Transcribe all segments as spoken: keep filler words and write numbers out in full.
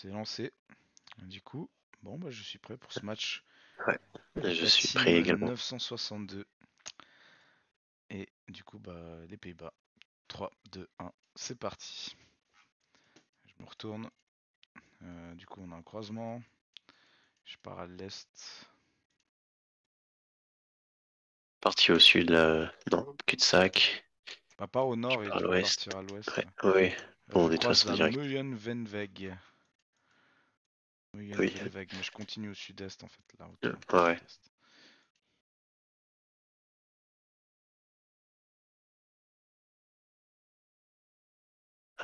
C'est lancé. Du coup, bon, bah, je suis prêt pour ce match. Ouais, je, je suis prêt également. neuf cent soixante-deux. Et du coup, bah, les Pays-Bas. trois, deux, un, c'est parti. Je me retourne. Euh, du coup, on a un croisement. Je pars à l'est. Parti au sud, euh, non, cul-de-sac. Bah, part au nord et à l'ouest. Ouais, ouais. Ouais. Bon, on est trace direct. Meeuwenweg. Oui. Meeuwenweg, mais je continue au sud-est en fait. Là, autour, ouais.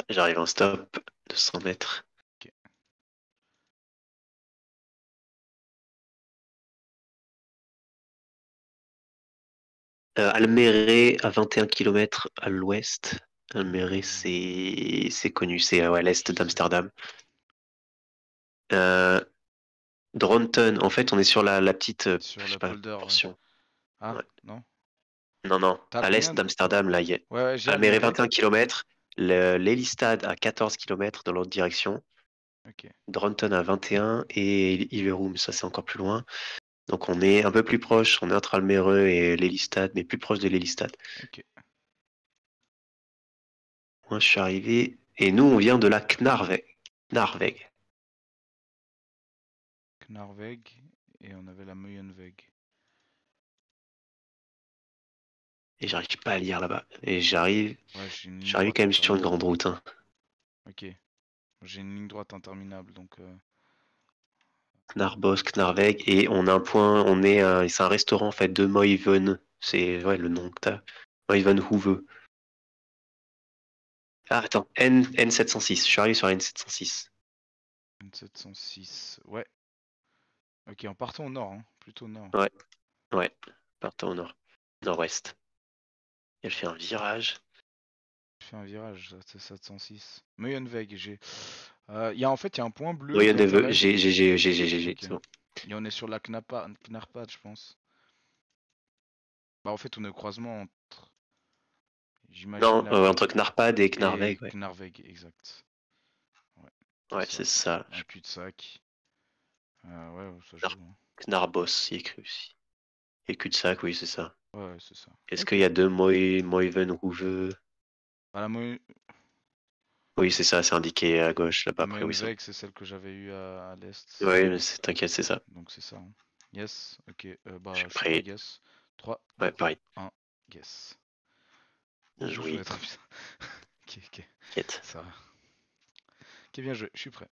J'arrive en stop de cent mètres. Okay. Euh, Almere à vingt et un kilomètres à l'ouest. Almere, c'est connu, c'est à l'est d'Amsterdam. Euh... Dronten, en fait, on est sur la, la petite euh, sur je sais pas, polder, portion. Ouais. Ah, ouais. non Non, non, à l'est d'Amsterdam, là, il y a ouais, ouais, Almere vingt et un kilomètres. Lelystad à quatorze kilomètres dans l'autre direction. Okay. Dronten à vingt et un et Iverum, ça c'est encore plus loin. Donc on est un peu plus proche, on est entre Almere et Lelystad, mais plus proche de Lelystad. Okay. Moi je suis arrivé et nous on vient de la Knarweg. Knarweg. Knarweg et on avait la Meeuwenweg. Et j'arrive pas à lire là-bas. Et j'arrive ouais, j'arrive quand même sur une grande route. Hein. Ok. J'ai une ligne droite interminable. donc. Euh... Knarbos, Knarweg. Et on a un point, on est un... c'est un restaurant en fait de Moiven. C'est ouais, le nom que t'as. Meeuwenhoeve. Ah attends, N... N sept cent six. Je suis arrivé sur la N sept cent six. N sept cent six, ouais. Ok, en partant au nord, hein. Plutôt au nord. Ouais, ouais. Partant au nord. Nord-ouest. Elle fait un virage. Elle fait un virage, c'est sept cent six. Meeuwenweg, j'ai. Euh, y a, en fait, il y a un point bleu. Meeuwenweg, j'ai, j'ai, j'ai, j'ai, j'ai, okay. bon. Et on est sur la Knapa, Knarpad, je pense. Bah, en fait, on est au croisement entre. J'imagine. Non, euh, entre Knarpad et Knarweg. Ouais. Knarweg, exact. Ouais, ouais c'est ça. Un cul-de-sac. Euh, ouais, ça Knar... joue, hein. Knarbos, il est cru aussi. Et cul-de-sac, oui, c'est ça. Ouais, c'est ça. Est-ce okay. qu'il y a deux Meeuwenhoeve? Voilà, Moï... Oui, c'est ça, c'est indiqué à gauche là-bas. Meeuwenweg, c'est celle que j'avais eue à, à l'est. Oui, t'inquiète, c'est ça. Donc c'est ça. Hein. Yes, ok. Euh, bah, je suis prêt. Yes. trois, ouais, pareil. un, yes. Bien joué. Je vais être... ok, ok. T'inquiète. Ça va. Ok, bien joué, je suis prêt.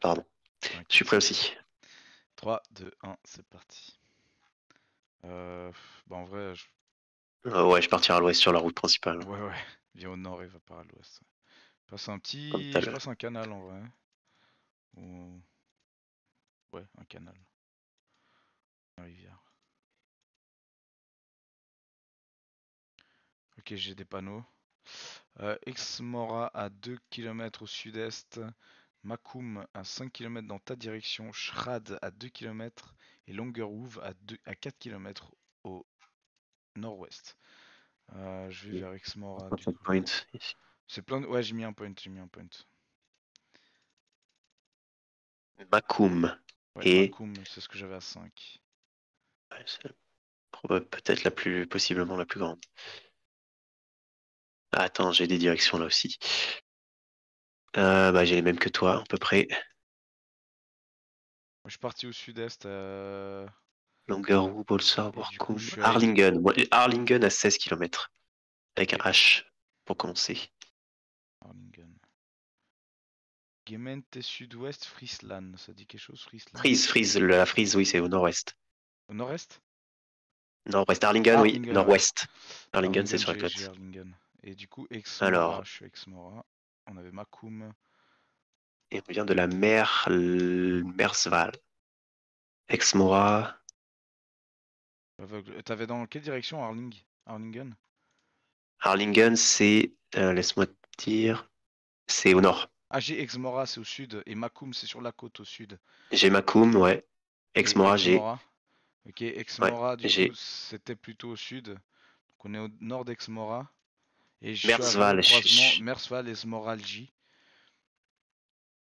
Pardon. Okay. Je suis prêt aussi. trois, deux, un, c'est parti. Euh, bah en vrai, je... Euh, ouais, je partirai à l'ouest sur la route principale. Ouais, ouais, viens au nord et va par à l'ouest. Je passe un petit... Je passe un canal en vrai. Ou... Ouais, un canal. Une rivière. Ok, j'ai des panneaux. Euh, Exmorra à deux kilomètres au sud-est. Makkum à cinq kilomètres dans ta direction. Shrad à deux kilomètres. Et Longerhoof à, à quatre kilomètres au nord-ouest. Euh, je vais vers Exmorra. C'est plein de... Ouais, j'ai mis un point, j'ai mis un point. Makkum. Ouais, et... Makkum, c'est ce que j'avais à cinq. Ouais, c'est peut-être la plus... possiblement la plus grande. Ah, attends, j'ai des directions là aussi. Euh, bah, j'ai les mêmes que toi, à peu près. Je suis parti au sud-est. Euh... Longerhoof, Bolzano, Borkum, Harlingen. Harlingen à seize kilomètres. Avec un H pour commencer. Harlingen. Gemeente sud-ouest, Friesland. Ça dit quelque chose, Friesland? Frise, Frise, la Frise, oui, c'est au nord-ouest. Au nord-est? Nord-ouest, Harlingen, oui, nord-ouest. Harlingen, c'est sur la côte. Et du coup, Exmorra. Alors, je suis Exmorra. On avait Makkum. Et on vient de la mer Mersval. Exmorra. T'avais dans quelle direction Harling Harlingen Harlingen, c'est. Euh, Laisse-moi te dire. C'est au nord. Ah, j'ai Exmorra, c'est au sud. Et Makkum, c'est sur la côte au sud. J'ai Makkum, ouais. Exmorra, j'ai. Ok, Exmorra, ouais, du coup, c'était plutôt au sud. Donc on est au nord d'Exmorra. Et je Mersval, suis à Mersval, Exmorra, J.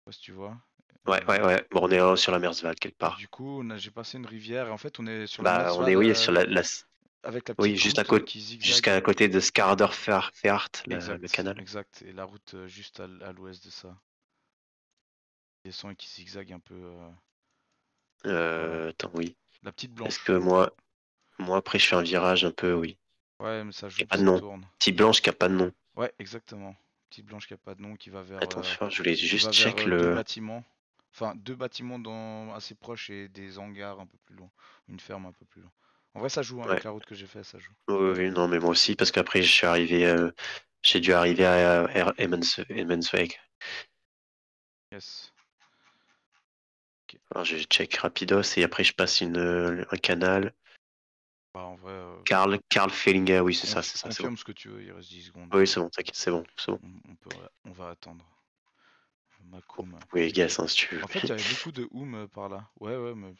pas si tu vois. Ouais, ouais, ouais. Bon, on est euh, sur la Merswald quelque part. Du coup, j'ai passé une rivière. En fait, on est sur la. Bah, on est, oui, euh, sur la. la... Avec la oui, juste à côté, jusqu'à côté de Skardorferart, le, le canal. Exact. Et la route juste à, à l'ouest de ça. Qui descend et qui zigzague un peu. Euh... Euh, attends, oui. La petite blanche. Parce que moi, moi après, je fais un virage un peu, oui. Ouais, mais ça joue. Il n'y a pas de nom. Petite blanche qui a pas de nom. Ouais, exactement. Petite blanche qui a pas de nom, qui va vers. Attention, euh, je voulais juste check le. Deux bâtiments. Enfin, deux bâtiments dans... assez proches et des hangars un peu plus loin. Une ferme un peu plus loin. En vrai, ça joue, hein, ouais. Avec la route que j'ai fait, ça joue. Oui, oui, non, mais moi aussi, parce qu'après, je suis arrivé, euh, j'ai dû arriver à euh, Meeuwenweg. Yes. Okay. Alors, je check rapidos et après, je passe une, un canal. Bah, en vrai. Euh... Karl, Karl Fellinger, oui, c'est ça, c'est ça. Confirme ce que tu veux, il reste dix secondes. Oui, c'est bon, t'inquiète, c'est bon, c'est bon. On, on, peut, on va attendre. Makkum. Oh, oui, yes, hein, si tu veux. En fait, il y avait beaucoup de oum par là. Ouais, ouais, mais.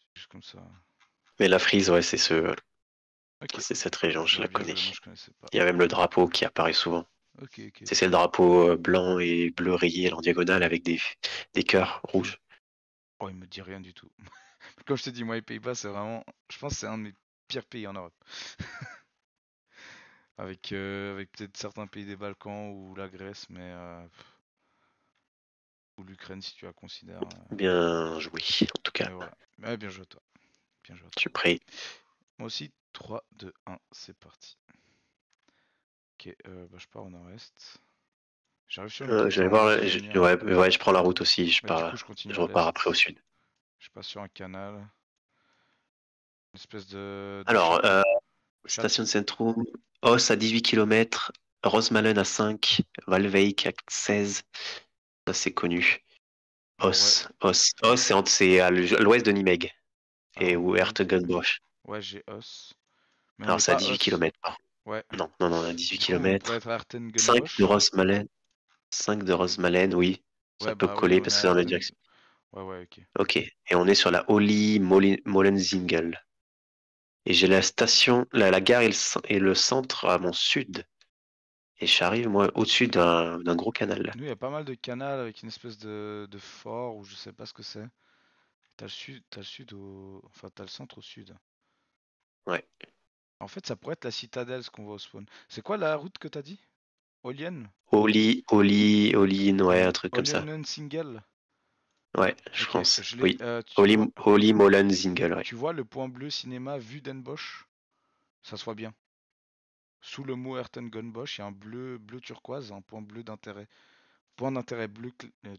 C'est juste comme ça. Mais la Frise, ouais, c'est ce... okay. C'est cette région, je la connais. Je pas. Il y a même le drapeau qui apparaît souvent. Okay, okay. C'est le drapeau blanc et bleu rayé en diagonale avec des, des cœurs rouges. Oh, il me dit rien du tout. Comme je te dis, moi, les Pays-Bas, c'est vraiment... Je pense que c'est un de mes pires pays en Europe. Avec euh, avec peut-être certains pays des Balkans ou la Grèce, mais... Euh... Ou l'Ukraine, si tu la considères. Euh... Bien joué, en tout cas. Mais voilà. Mais bien joué, toi. Bien joué. Je suis prêt. Moi aussi, trois, deux, un, c'est parti. Ok, euh, bah, je pars au nord-est. J'arrive sur le. Euh, je vais voir, je, ouais, ouais, je prends la route aussi, je, ouais, pars, coup, je, continue je repars après au sud. Je passe sur un canal. Une espèce de. de... Alors, euh, station de Centrum, Os à dix-huit kilomètres, Rosmalen à cinq, Valveik à seize. Ça, c'est connu. Os, ouais. Os, Os, c'est à l'ouest de Nimeg. Et ou Hertogenbosch. Ouais, j'ai Os. Mais alors, c'est à dix-huit kilomètres. Ouais. Non, non, non, à dix-huit kilomètres. cinq de Rosmalen. cinq de Rosmalen, oui. Ouais, ça bah, peut coller ouais, parce que c'est dans la direction. Ouais, ouais, ok. Ok. Et on est sur la Olly Molenzingle. Et j'ai la station, la, la gare et le, et le centre à mon sud. Et j'arrive, moi, au-dessus d'un gros canal. Là. Nous, il y a pas mal de canals avec une espèce de, de fort ou je sais pas ce que c'est. T'as le sud, t'as le sud au... Enfin, t'as le centre au sud. Ouais. En fait, ça pourrait être la citadelle, ce qu'on voit au spawn. C'est quoi la route que t'as dit? Olien Oli, Oli, Olien, ouais, un truc Olien comme ça. Single. Ouais, je okay, pense. Je oui. Euh, Oli, vois... Oli Molen Single, ouais. Tu vois le point bleu cinéma vue d'Enbosch? Ça se voit bien. Sous le mot Hertogenbosch, il y a un bleu, bleu turquoise, un point bleu d'intérêt. Point d'intérêt bleu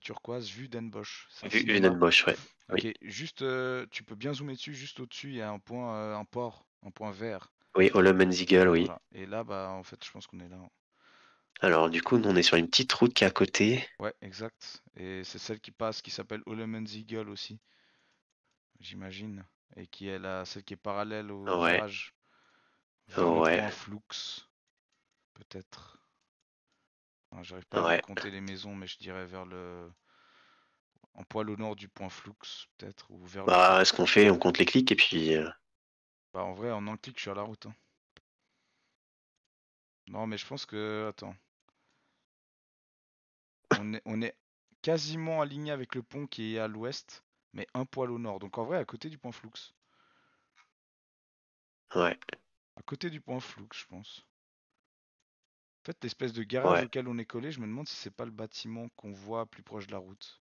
turquoise, vue d'Enbosch. Vue d'Enbosch, ouais. Ok, oui. Juste, euh, tu peux bien zoomer dessus, juste au-dessus, il y a un point, euh, un port, un point vert. Oui, Olmenziegel, oui. Voilà. Et là, bah, en fait, je pense qu'on est là. Hein. Alors, du coup, nous, on est sur une petite route qui est à côté. Ouais, exact. Et c'est celle qui passe, qui s'appelle Olmenziegel aussi, j'imagine. Et qui est là, celle qui est parallèle au virage. Ouais. Ouais. En Flux, peut-être. J'arrive pas ouais. à compter les maisons, mais je dirais vers le. En poil au nord du point Flux, peut-être. Ou vers bah, le... ce qu'on fait, on compte les clics et puis. Bah, en vrai, en un clic, je suis à la route. Hein. Non, mais je pense que. Attends. On est, on est quasiment aligné avec le pont qui est à l'ouest, mais un poil au nord. Donc, en vrai, à côté du point Flux. Ouais. À côté du point Flux, je pense. En fait, l'espèce de garage ouais. auquel on est collé, je me demande si c'est pas le bâtiment qu'on voit plus proche de la route.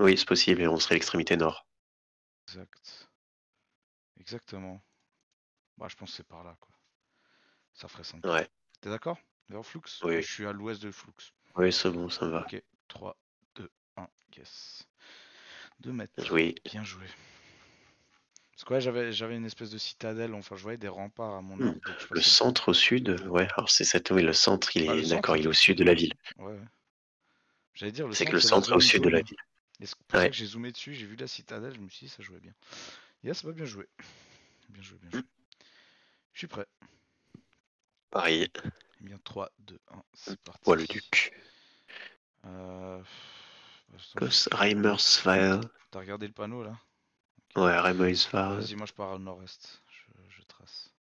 Oui, c'est possible, et on serait à l'extrémité nord. Exact. Exactement. Bah, je pense que c'est par là, quoi. Ça ferait sens. Ouais. T'es d'accord? Vers Flux? Oui. Je suis à l'ouest de Flux. Oui, c'est bon, ça va. Ok, trois, deux, un, yes. deux mètres. Oui. Bien joué. Parce que ouais, j'avais j'avais une espèce de citadelle, enfin je voyais des remparts à mon avis. Mmh. Le centre au sud, ouais, alors c'est cette oui, le centre, il ah, est d'accord, il est au sud de la ville. Ouais. J'allais dire le C'est que le centre est au sud de la ville. C'est pour ça que j'ai zoomé dessus, j'ai vu la citadelle, je me suis dit ça jouait bien. Yeah, ça va bien jouer. Bien joué, bien joué. Mmh. Je suis prêt. Pareil. Eh bien trois, deux, un, c'est parti. Ouais, le duc. Euh Reimersweil. T'as regardé le panneau là? Ouais, Reimersweil. Vas-y, moi je pars au nord-est, je, je trace.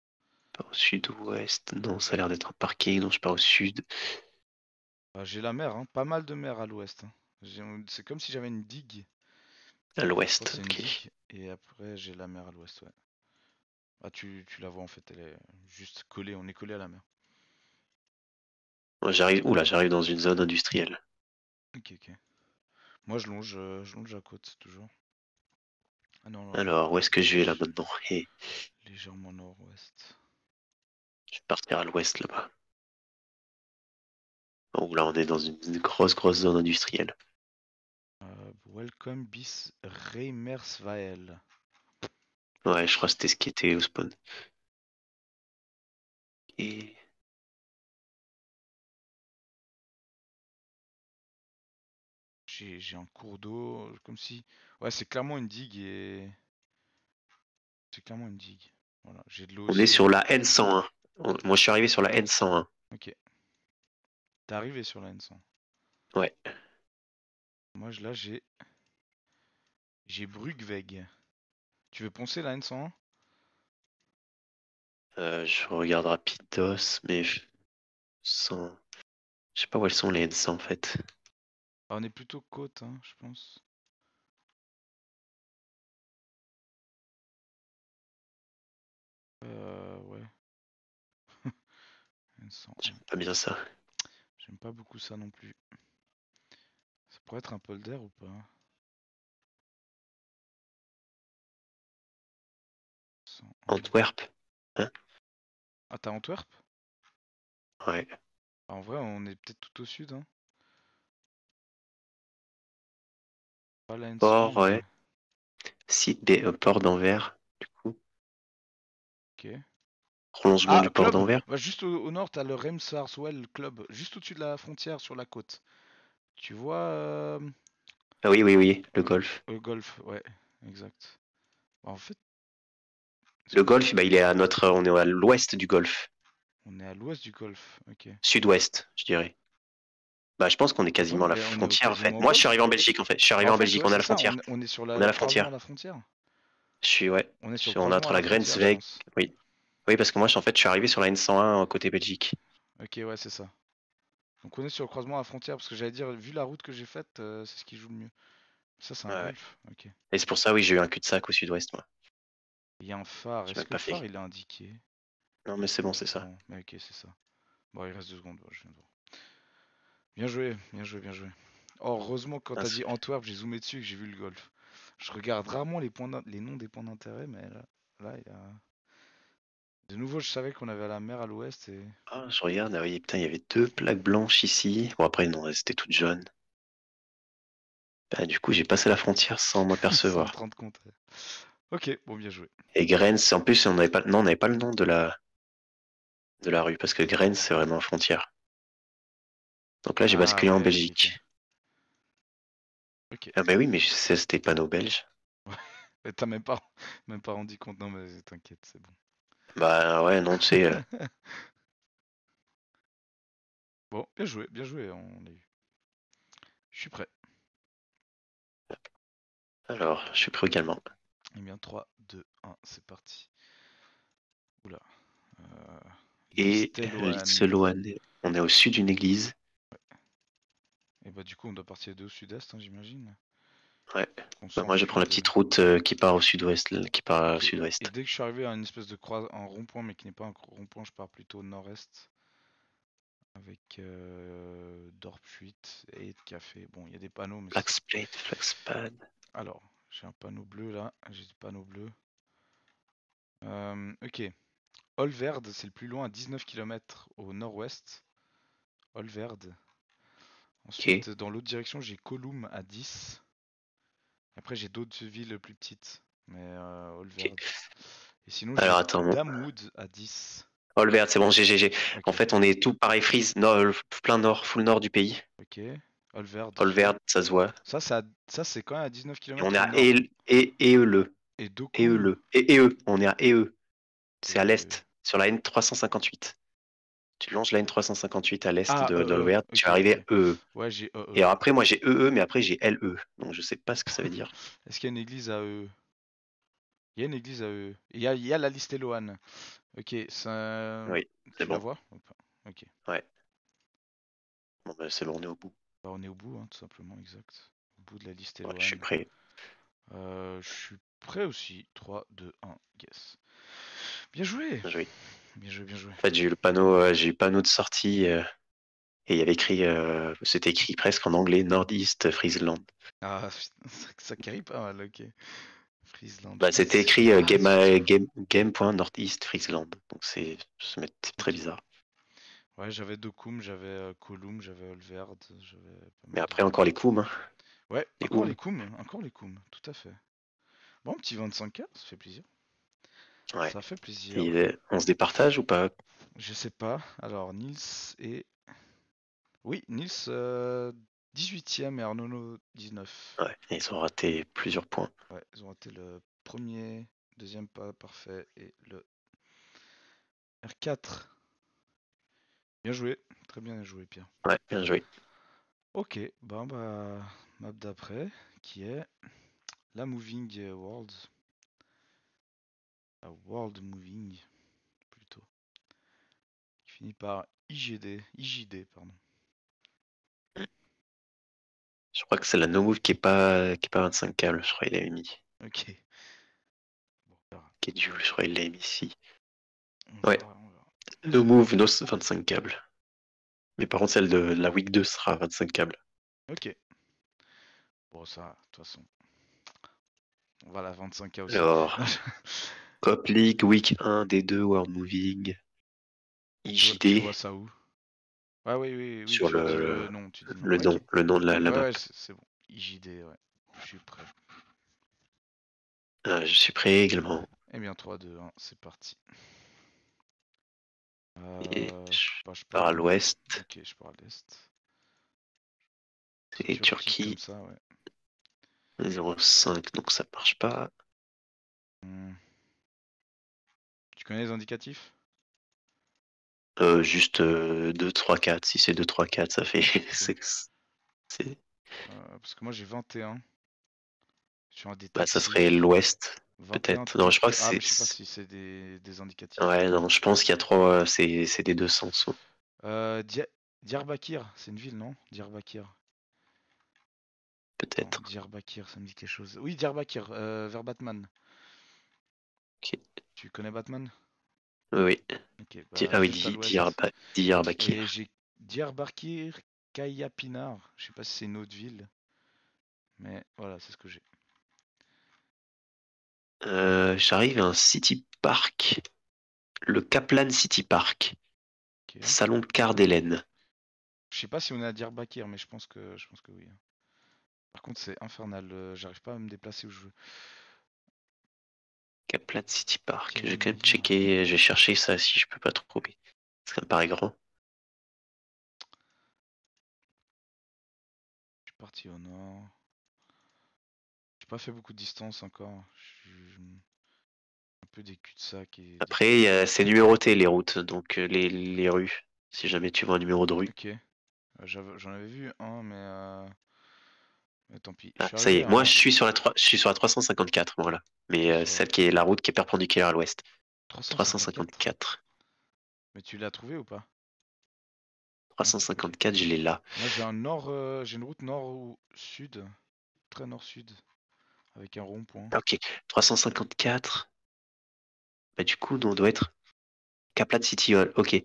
Je pars au sud-ouest, non, ça a l'air d'être un parking, non, je pars au sud. Bah, j'ai la mer, hein. Pas mal de mer à l'ouest. Hein. J'ai- C'est comme si j'avais une digue. À l'ouest, C'est une ok. digue, et après j'ai la mer à l'ouest, ouais. Ah, tu, tu la vois en fait, elle est juste collée, on est collé à la mer. Moi, J'arrive, oula, j'arrive dans une zone industrielle. Ok, ok. Moi je longe, euh, je longe la côte, toujours. Ah non, non, Alors, où est-ce que je vais là lég- maintenant? Hé, légèrement nord-ouest. je vais partir à l'ouest là-bas. Oh là, on est dans une grosse, grosse zone industrielle. Euh, welcome bis Reimerswael. Ouais, je crois que c'était ce qui était au spawn. Et J'ai j'ai un cours d'eau, comme si... Ouais, c'est clairement une digue et... C'est clairement une digue. Voilà, j'ai de l'eau on est aussi. sur la N cent un. On- Moi, je suis arrivé sur la N cent un. Ok, t'es arrivé sur la N cent. Ouais. Moi, je- là, j'ai... J'ai Brugweg. Tu veux poncer la N cent un? Euh, je regarde rapidos, mais je sens... Je sais pas où elles sont les N cent en fait. Ah, on est plutôt côte, hein, je pense. Euh, ouais, N cent un. J'aime pas bien ça. J'aime pas beaucoup ça non plus. Ça pourrait être un polder ou pas? cent un. Antwerp. Hein? Ah, t'as Antwerp? Ouais. Ah, en vrai, on est peut-être tout au sud, hein. Pas la N cent un, Port, ouais. mais... Site des euh, ports d'Anvers. Du coup, Ok. prolongement Ah, du port club! d'Anvers. Bah, juste au, au nord, t'as le Remsarswell Club, juste au-dessus de la frontière, sur la côte. Tu vois euh, Ah oui, oui, oui, le golf. le golf, ouais, exact. Bah, en fait, est-ce Le qu'on golf, bah, il est à notre... On est à l'ouest du golf. on est à l'ouest du golf? Ok. Sud-ouest, je dirais. Bah, je pense qu'on est Ouais, quasiment à la mais on est frontière en fait. quasiment Moi, je suis ouest. arrivé en Belgique en fait. Je suis Bah, arrivé en en fait, Belgique, ouais, on a c'est la ça, on, frontière. on est sur la, On a la croisement à frontière. la frontière. Je suis, ouais. On est sur le sur- On est croisement à entre la la frontière, je Grensweg. pense. Oui. Oui, parce que moi, je- en fait, je suis arrivé sur la N cent un euh, côté Belgique. Ok, ouais, c'est ça. Donc on est sur le croisement à la frontière, parce que j'allais dire, vu la route que j'ai faite, euh, c'est ce qui joue le mieux. Ça, c'est un Ouais, ouais. golf. Ok. Et c'est pour ça, oui, j'ai eu un cul-de-sac au sud-ouest, moi. Il y a un phare. J'ai Est-ce même que pas le phare, fait. il est indiqué? Non, mais c'est bon, c'est ça. Non, mais ok, c'est ça. Bon, il reste deux secondes, bon, je viens de voir. Bien joué, bien joué, bien joué. Oh, heureusement, que quand Ah, t'as c'est- dit Antwerp, j'ai zoomé dessus et que j'ai vu le golf. Je regarde rarement les points d'in- les noms des points d'intérêt, mais là, là, il y a... De nouveau, je savais qu'on avait la mer à l'ouest et... Ah, je regarde, ah oui, putain, il y avait deux plaques blanches ici. Bon, après, non, elles étaient toutes jaunes. Bah, du coup, j'ai passé la frontière sans sans te m'apercevoir. rendre compte. ouais. Ok, bon, bien joué. Et Grens, en plus, on n'avait pas... Non, on n'avait pas le nom de la... de la rue, parce que Grens, c'est vraiment la frontière. Donc là, j'ai Ah basculé en ouais, ok, ok. Belgique. Ok. Ah bah oui, mais je sais, c'était panneau belge. Euh, T'as même pas, même pas rendu compte, non mais t'inquiète, c'est bon. Bah ouais, non, tu sais, euh, Bon, bien joué, bien joué, on l'a eu. Je suis prêt. alors, je suis pris également. Eh bien, trois, deux, un, c'est parti. Oula. Euh, Et euh, Listeloan. Liseloan, on est au sud d'une église. Et bah du coup, on doit partir de au sud-est, hein, j'imagine. Ouais. On Bah, moi, je prends s'enfuit la de... petite route euh, qui part au sud-ouest, là, qui part au Ok. Et sud-ouest. dès que je suis arrivé à une espèce de croix, un rond-point, mais qui n'est pas un cro- rond-point, je pars plutôt au nord-est avec euh, Dorp huit et café. Bon, il y a des panneaux, mais ça c'est... Flaxblade, Flaxpan. Alors, j'ai un panneau bleu là, j'ai du panneau bleu. Euh, ok. Olverde, c'est le plus loin, à dix-neuf kilomètres au nord-ouest. Olverde. Ok. Ensuite, dans l'autre direction, j'ai Kolum à dix. Après, j'ai d'autres villes plus petites, mais euh, Ok. Olverde. Et sinon, j'ai Alors, attends, bon. Damwood à dix. Olvert, c'est bon, G G G. En Ok, fait, on est tout pareil, Frise, nord, plein nord, full nord du pays. ok. Olverde. Olvert, ça se voit. Ça, ça, ça c'est quand même à dix-neuf Et on kilomètres est au à nord. Eele, et Eele, Et Doku. Eele, et Ee, on est à Ee. C'est à Et... l'est, sur la N trois cent cinquante-huit. Tu longes la N trois cent cinquante-huit à l'est Ah, de euh, euh, d'Olverde, tu es ok, arrivé ok. à Ee. Ouais, j'ai euh, Et euh. alors après, moi j'ai Ee, mais après j'ai Lee. Donc je sais pas ce que ça veut dire. Est-ce qu'il y a une église à eux? Il y a une église à eux. Il y a, il y a la liste Eloane. Ok, ça... Oui, c'est Tu la bon. vois ou pas? Ok. Ouais. Bon, bah, c'est bon, on est au bout. Bah, on est au bout, hein, tout simplement, exact. Au bout de la liste. Ouais, je suis prêt. Euh, je suis prêt aussi. trois, deux, un, yes. Bien joué. Bien joué. Bien joué, bien joué. En fait, j'ai eu le panneau, euh, j'ai eu le panneau de sortie euh, et il y avait écrit, euh, c'était écrit presque en anglais, Nord-East Friesland. Ah, ça, ça carie pas mal, ok. Friesland. Bah, c'était écrit euh, game, ah, game, game. Nord-East Friesland. Donc c'est très bizarre. Ouais, j'avais Dokkum, j'avais euh, Kolum, j'avais Olverde, j'avais. Mais après, de... encore les Koum. Hein. Ouais, les encore, les Koum, encore les Koum, tout à fait. Bon, petit vingt-cinq K, ça fait plaisir. Ouais. Ça fait plaisir. Est... On se départage ou pas? Je sais pas. Alors, Nils et. Oui, Nils euh, dix-huitième et Arnono dix-neuf. Ouais, ils ont raté plusieurs points. Ouais, ils ont raté le premier, deuxième pas parfait et le R quatre. Bien joué, très bien joué, Pierre. Ouais, bien joué. Ok, bon bah, map d'après qui est la Moving World. La World Moving, plutôt. Qui finit par I G D. I J D, pardon. Je crois que c'est la No Move qui est pas, qui est pas vingt-cinq K, je crois qu'il l'a mis. Ok. Bon, qui est du, je crois qu'il l'a mis ici. On ouais. Verra, on verra. No Move, nos vingt-cinq câbles. Mais par contre, celle de la week deux sera vingt-cinq câbles. Ok. Bon, ça, de toute façon. On va à la vingt-cinq K aussi. Alors, Cop League, Week un, D deux, World Moving, I J D. Tu vois ça où? Ah oui, oui, oui. Sur le, le, le, nom, tu dis non, le, nom, le nom de la, la ouais, map. Ouais, c'est bon. I J D, ouais. Je suis prêt. Ah, je suis prêt également. Eh bien, trois, deux, un, c'est parti. Euh, je, bah, je pars à l'ouest. Ok, je pars à l'est. Et Turquie. Turquie. Ça, ouais. zéro cinq, donc ça marche pas. Hmm. Tu connais les indicatifs? euh, Juste euh, deux, trois, quatre. Si c'est deux, trois, quatre, ça fait. c'est... Euh, parce que moi j'ai vingt et un. Sur un des bah, ça serait l'ouest, peut-être. Non, je crois que c'est. Ah, je sais pas si c'est des... des indicatifs. Ouais, non, je pense qu'il y a trois. C'est des deux sens. Ouais. Euh, Di... Diyarbakır, c'est une ville, non? Diyarbakır. Peut-être. Diyarbakır, ça me dit quelque chose. Oui, Diyarbakır, euh, vers Batman. Okay. Tu connais Batman? Oui. Okay, bah, ah oui, Diyarbakır. Diyarbakır. J'ai Diyarbakır, Kayapinar. Je sais pas si c'est une autre ville. Mais voilà, c'est ce que j'ai. Euh, J'arrive à un city park. Le Kaplan City Park. Okay. Salon Cardelen. Je sais pas si on est à Diyarbakır, mais je pense que, je pense que oui. Par contre, c'est infernal, euh, j'arrive pas à me déplacer où je veux. Kaplan City Park, j'ai quand même checké, j'ai cherché ça si je peux pas trouver. Ça me paraît grand. Je suis parti au nord. J'ai pas fait beaucoup de distance encore. Je suis un peu des cul-de-sac. Et... Après, c'est numéroté les routes, donc les, les rues. Si jamais tu vois un numéro de rue. Ok. J'en avais vu un, mais. Euh... Mais tant pis. Ah, ça y est, à... moi je suis sur la trois... je suis sur la trois cent cinquante-quatre, voilà. Mais euh, celle qui est la route qui est perpendiculaire à l'ouest. trois cent cinquante-quatre. Mais tu l'as trouvé ou pas? trois cent cinquante-quatre, je l'ai là. Moi j'ai un nord, euh, j'ai une route nord ou sud, très nord sud, avec un rond-point. Ok, trois cent cinquante-quatre. Bah du coup, on doit être Kaplan City Hall. Ok.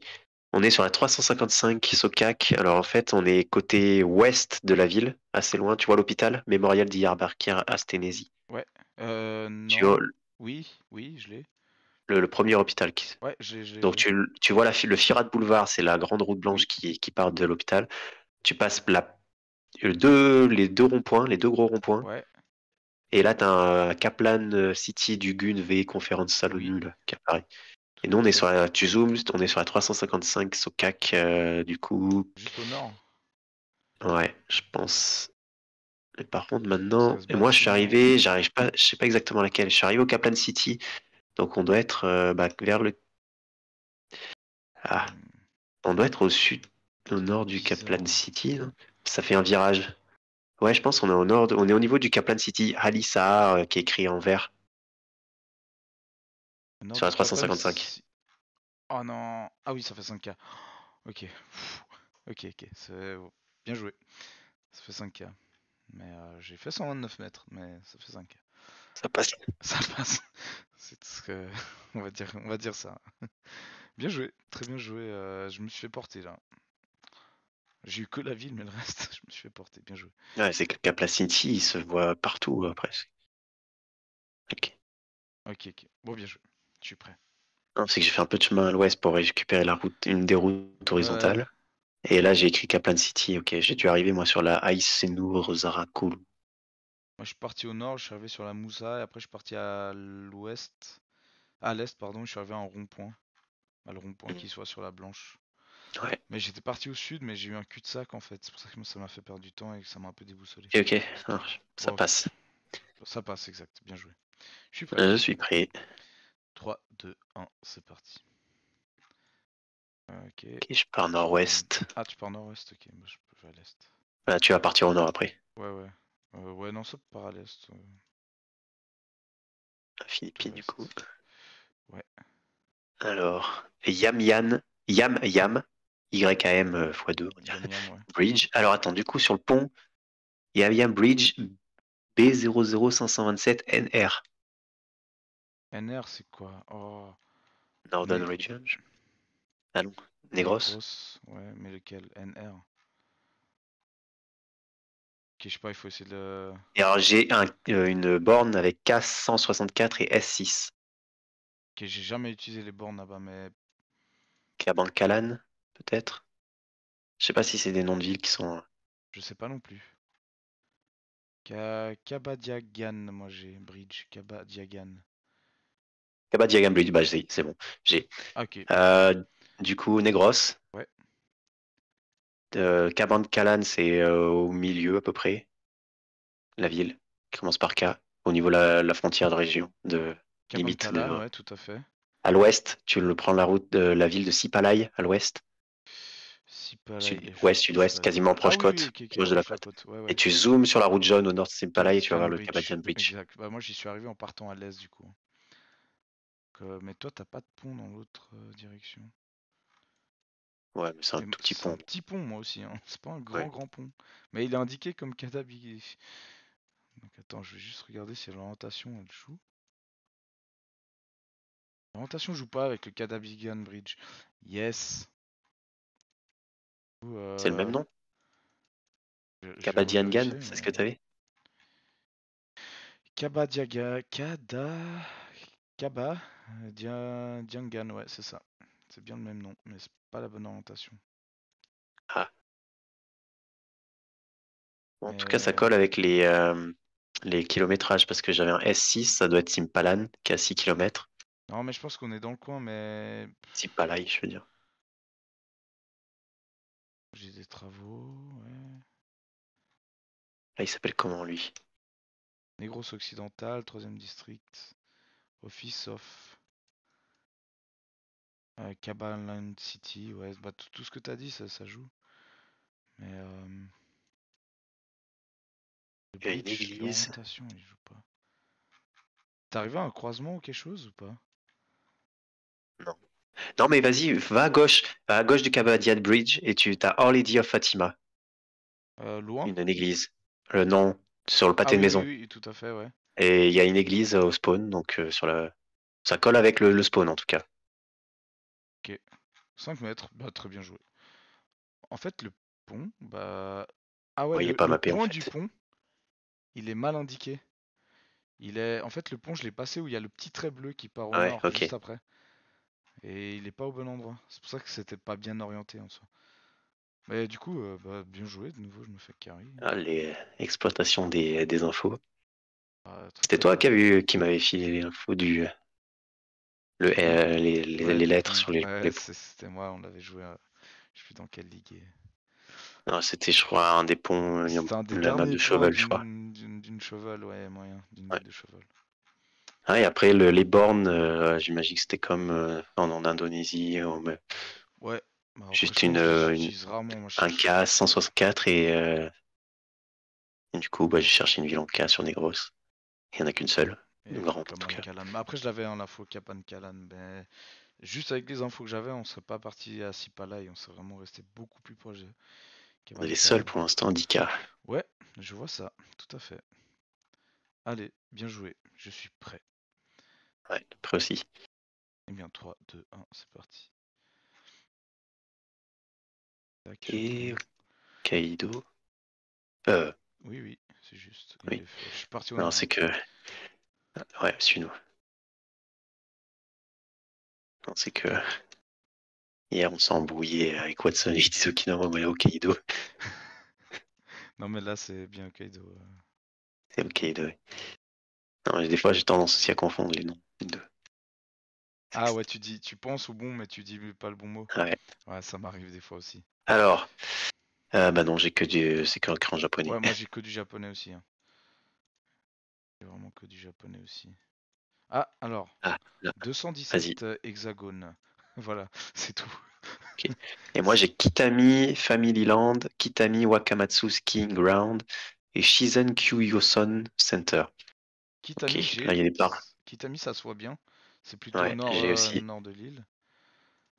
On est sur la trois cent cinquante-cinq Sokak, alors en fait on est côté ouest de la ville, assez loin, tu vois l'hôpital Mémorial Diyarbakır Astenesi. Ouais, euh, non. Tu vois, oui, oui, je l'ai. Le, le premier hôpital. Qui... Ouais, j'ai. Donc tu, tu vois la, le Firat Boulevard, c'est la grande route blanche qui, qui part de l'hôpital. Tu passes la, deux, les deux ronds-points, les deux gros ronds-points. Ouais. Et là tu as un Kaplan City Dugun V Conférence Salonul qui apparaît. Et nous, on est sur la, tu zooms, on est sur la trois cent cinquante-cinq Sokak, euh, du coup. Juste au nord. Ouais, je pense. Mais par contre, maintenant, et moi, je suis arrivé, j'arrive pas, je sais pas exactement laquelle. Je suis arrivé au Kaplan City, donc on doit être euh, bah, vers le. Ah, on doit être au sud, au nord du Kaplan City. Hein. Ça fait un virage. Ouais, je pense qu'on est au nord, on est au niveau du Kaplan City, Ali Sahar, euh, qui est écrit en vert. Nord sur la trois cent cinquante-cinq. Oh non. Ah oui, ça fait cinq K. Ok. Ok, ok. Bien joué. Ça fait cinq K. Mais euh, j'ai fait cent vingt-neuf mètres, mais ça fait cinq K. Ça passe. Ça passe. C'est ce que... on va dire, on va dire ça. Bien joué, très bien joué. Euh, je me suis fait porter là. J'ai eu que la ville, mais le reste, je me suis fait porter. Bien joué. Ouais, c'est que Kaplan City, il se voit partout euh, presque. Ok. Ok, ok. Bon, bien joué. Je suis prêt. C'est que j'ai fait un peu de chemin à l'ouest pour récupérer la route, une des routes horizontales. Euh... Et là, j'ai écrit Kaplan City. Ok, j'ai dû arriver moi sur la Aisenur Zarakul. Moi, je suis parti au nord, je suis arrivé sur la Moussa, et après, je suis parti à l'ouest. À l'est, pardon, je suis arrivé en rond-point. À le rond-point mmh. qui soit sur la blanche. Ouais. Mais j'étais parti au sud, mais j'ai eu un cul-de-sac en fait. C'est pour ça que ça m'a fait perdre du temps et que ça m'a un peu déboussolé. Ok, ok, oh, ça oh, passe. Ça passe, exact. Bien joué. Je suis prêt. Je suis prêt. trois, deux, un, c'est parti. Ok. Ok, je pars nord-ouest. Ah, tu pars nord-ouest, ok. Moi, je peux aller à l'est. Ah, tu vas partir au nord après. Ouais, ouais. Euh, ouais, non, ça part à l'est. Euh... Philippines, du coup. Ouais. Alors, Yam Yan, Yam Yam, Y A M fois deux, on dirait. Yam, yam, ouais. Bridge. Alors attends, du coup, sur le pont, Yam Yam Bridge B zéro zéro cinq deux sept N R. N R, c'est quoi? Oh. Northern Négros. Region. Ah non, Negros. Negros. Ouais, mais lequel? N R. Ok, je sais pas, il faut essayer de le... Et alors, j'ai un, euh, une borne avec K cent soixante-quatre et S six. Ok, j'ai jamais utilisé les bornes là-bas, mais... Caban Calan, peut-être. Je sais pas si c'est des noms de villes qui sont... Je sais pas non plus. Cabadiangan, moi j'ai Bridge. Cabadiangan. Cabadiangan Bridge, bah c'est bon. J'ai. Ok. Euh, du coup, Negros. Ouais. Euh, Caban Calan, c'est euh, au milieu à peu près. La ville, qui commence par K, au niveau de la, la frontière de région, de... Limite de... ouais, tout à fait. À l'ouest, tu le prends la route de la ville de Sipalay, à l'ouest. Sipalay. Ouest, sud-ouest, quasiment proche côte, ah, oui, oui, proche de la côte. Ouais, ouais. Et tu zoomes sur la route jaune au nord de Sipalay et tu vas vers le Cabadiangan Bridge. Exact. Bah, moi, j'y suis arrivé en partant à l'est, du coup. Donc, euh, mais toi, t'as pas de pont dans l'autre euh, direction. Ouais, mais c'est un mais tout petit pont. Un petit pont, moi aussi. Hein. C'est pas un grand, ouais. grand pont. Mais il est indiqué comme Kadabi. Donc, attends, je vais juste regarder si l'orientation, elle joue. L'orientation joue pas avec le Cabadiangan Bridge. Yes. Euh... C'est le même nom. Cabadiangan, mais... c'est ce que t'avais. Cabadiaga, Kada, Kaba, Dia... Diangan, ouais, c'est ça. C'est bien le même nom, mais c'est pas la bonne orientation. Ah. Bon, en Et... tout cas, ça colle avec les euh, les kilométrages parce que j'avais un S six, ça doit être Simpalan, qui a six kilomètres. Non, mais je pense qu'on est dans le coin, mais... Sipalay, je veux dire. J'ai des travaux, ouais. Là, il s'appelle comment, lui? Negros Occidental, troisième district, Office of... Euh, Cabal City, ouais, bah, tout ce que t'as dit, ça, ça joue. Mais... Euh... Le bridge, l'orientation, il joue pas. T'es arrivé à un croisement ou quelque chose ou pas? Non. Non mais vas-y, va à gauche, va à gauche du Cabadiangan Bridge et tu as Our Lady of Fatima. Euh, loin. Une, une église. Le nom sur le pâté ah, de oui, maison. Oui, oui, tout à fait, ouais. Et il y a une église au spawn, donc euh, sur la, ça colle avec le, le spawn en tout cas. Ok. cinq mètres, bah très bien joué. En fait, le pont, bah ah ouais, ouais le, il est pas le mappé, point en fait. Du pont, il est mal indiqué. Il est... En fait, le pont, je l'ai passé où il y a le petit trait bleu qui part au ouais, nord okay. juste après. Et il est pas au bon endroit. C'est pour ça que c'était pas bien orienté en soi. Mais du coup, euh, bah, bien joué. De nouveau, je me fais carry. Ah, les exploitations des, des infos. Ah, c'était toi qui, vu, qui m'avait filé les infos du... Le, euh, les, les, ouais, les lettres ouais, sur les... Ouais, les... C'était moi, on l'avait joué à... Je sais plus dans quelle ligue. C'était, je crois, un des ponts, un des la map de Cheval, je crois. D'une Cheval, ouais, moyen, d'une ouais. map de Cheval. Ah, et après, le, les bornes, euh, j'imagine que c'était comme euh, en, en Indonésie. Euh, ouais. Bah, après, juste une, une, une rarement, moi, un K cent soixante-quatre et, euh, et du coup, bah, j'ai cherché une ville en K sur Negros. Il n'y en a qu'une seule, une grande en tout cas. Après, je l'avais, hein, l'info Kaplan Calan, mais juste avec les infos que j'avais, on serait pas parti à Sipalay, on serait vraiment resté beaucoup plus proche. On est les seuls pour l'instant, Dika. Ouais, je vois ça, tout à fait. Allez, bien joué, je suis prêt. Ouais, prêt aussi. Et bien, trois, deux, un, c'est parti. Tac. Et Kaido. Euh... Oui, oui, c'est juste. Oui. Je suis parti au Non, c'est que... Ouais, suis-nous. Non, c'est que... Hier, on s'est embrouillé avec Watson, je disais Okinawa, mais là, Okido. Non, mais là, c'est bien Okido. C'est Okido, oui. Non, mais des fois, j'ai tendance aussi à confondre les noms. De... Ah ouais, tu dis, tu penses au bon, mais tu dis pas le bon mot. Ouais. Ouais, ça m'arrive des fois aussi. Alors, euh, bah non, j'ai que du... C'est qu'un cran japonais. Ouais, moi, j'ai que du japonais aussi. Hein. J'ai vraiment que du japonais aussi. Ah, alors, ah, deux cent dix-sept hexagone. Voilà, c'est tout. Okay. Et moi j'ai Kitami, Family Land, Kitami Wakamatsu Skiing Ground et Shizen Kyuyoson Center. Kitami, okay. Là, il y a des Kitami, ça se voit bien. C'est plutôt ouais, au nord, euh, nord de l'île.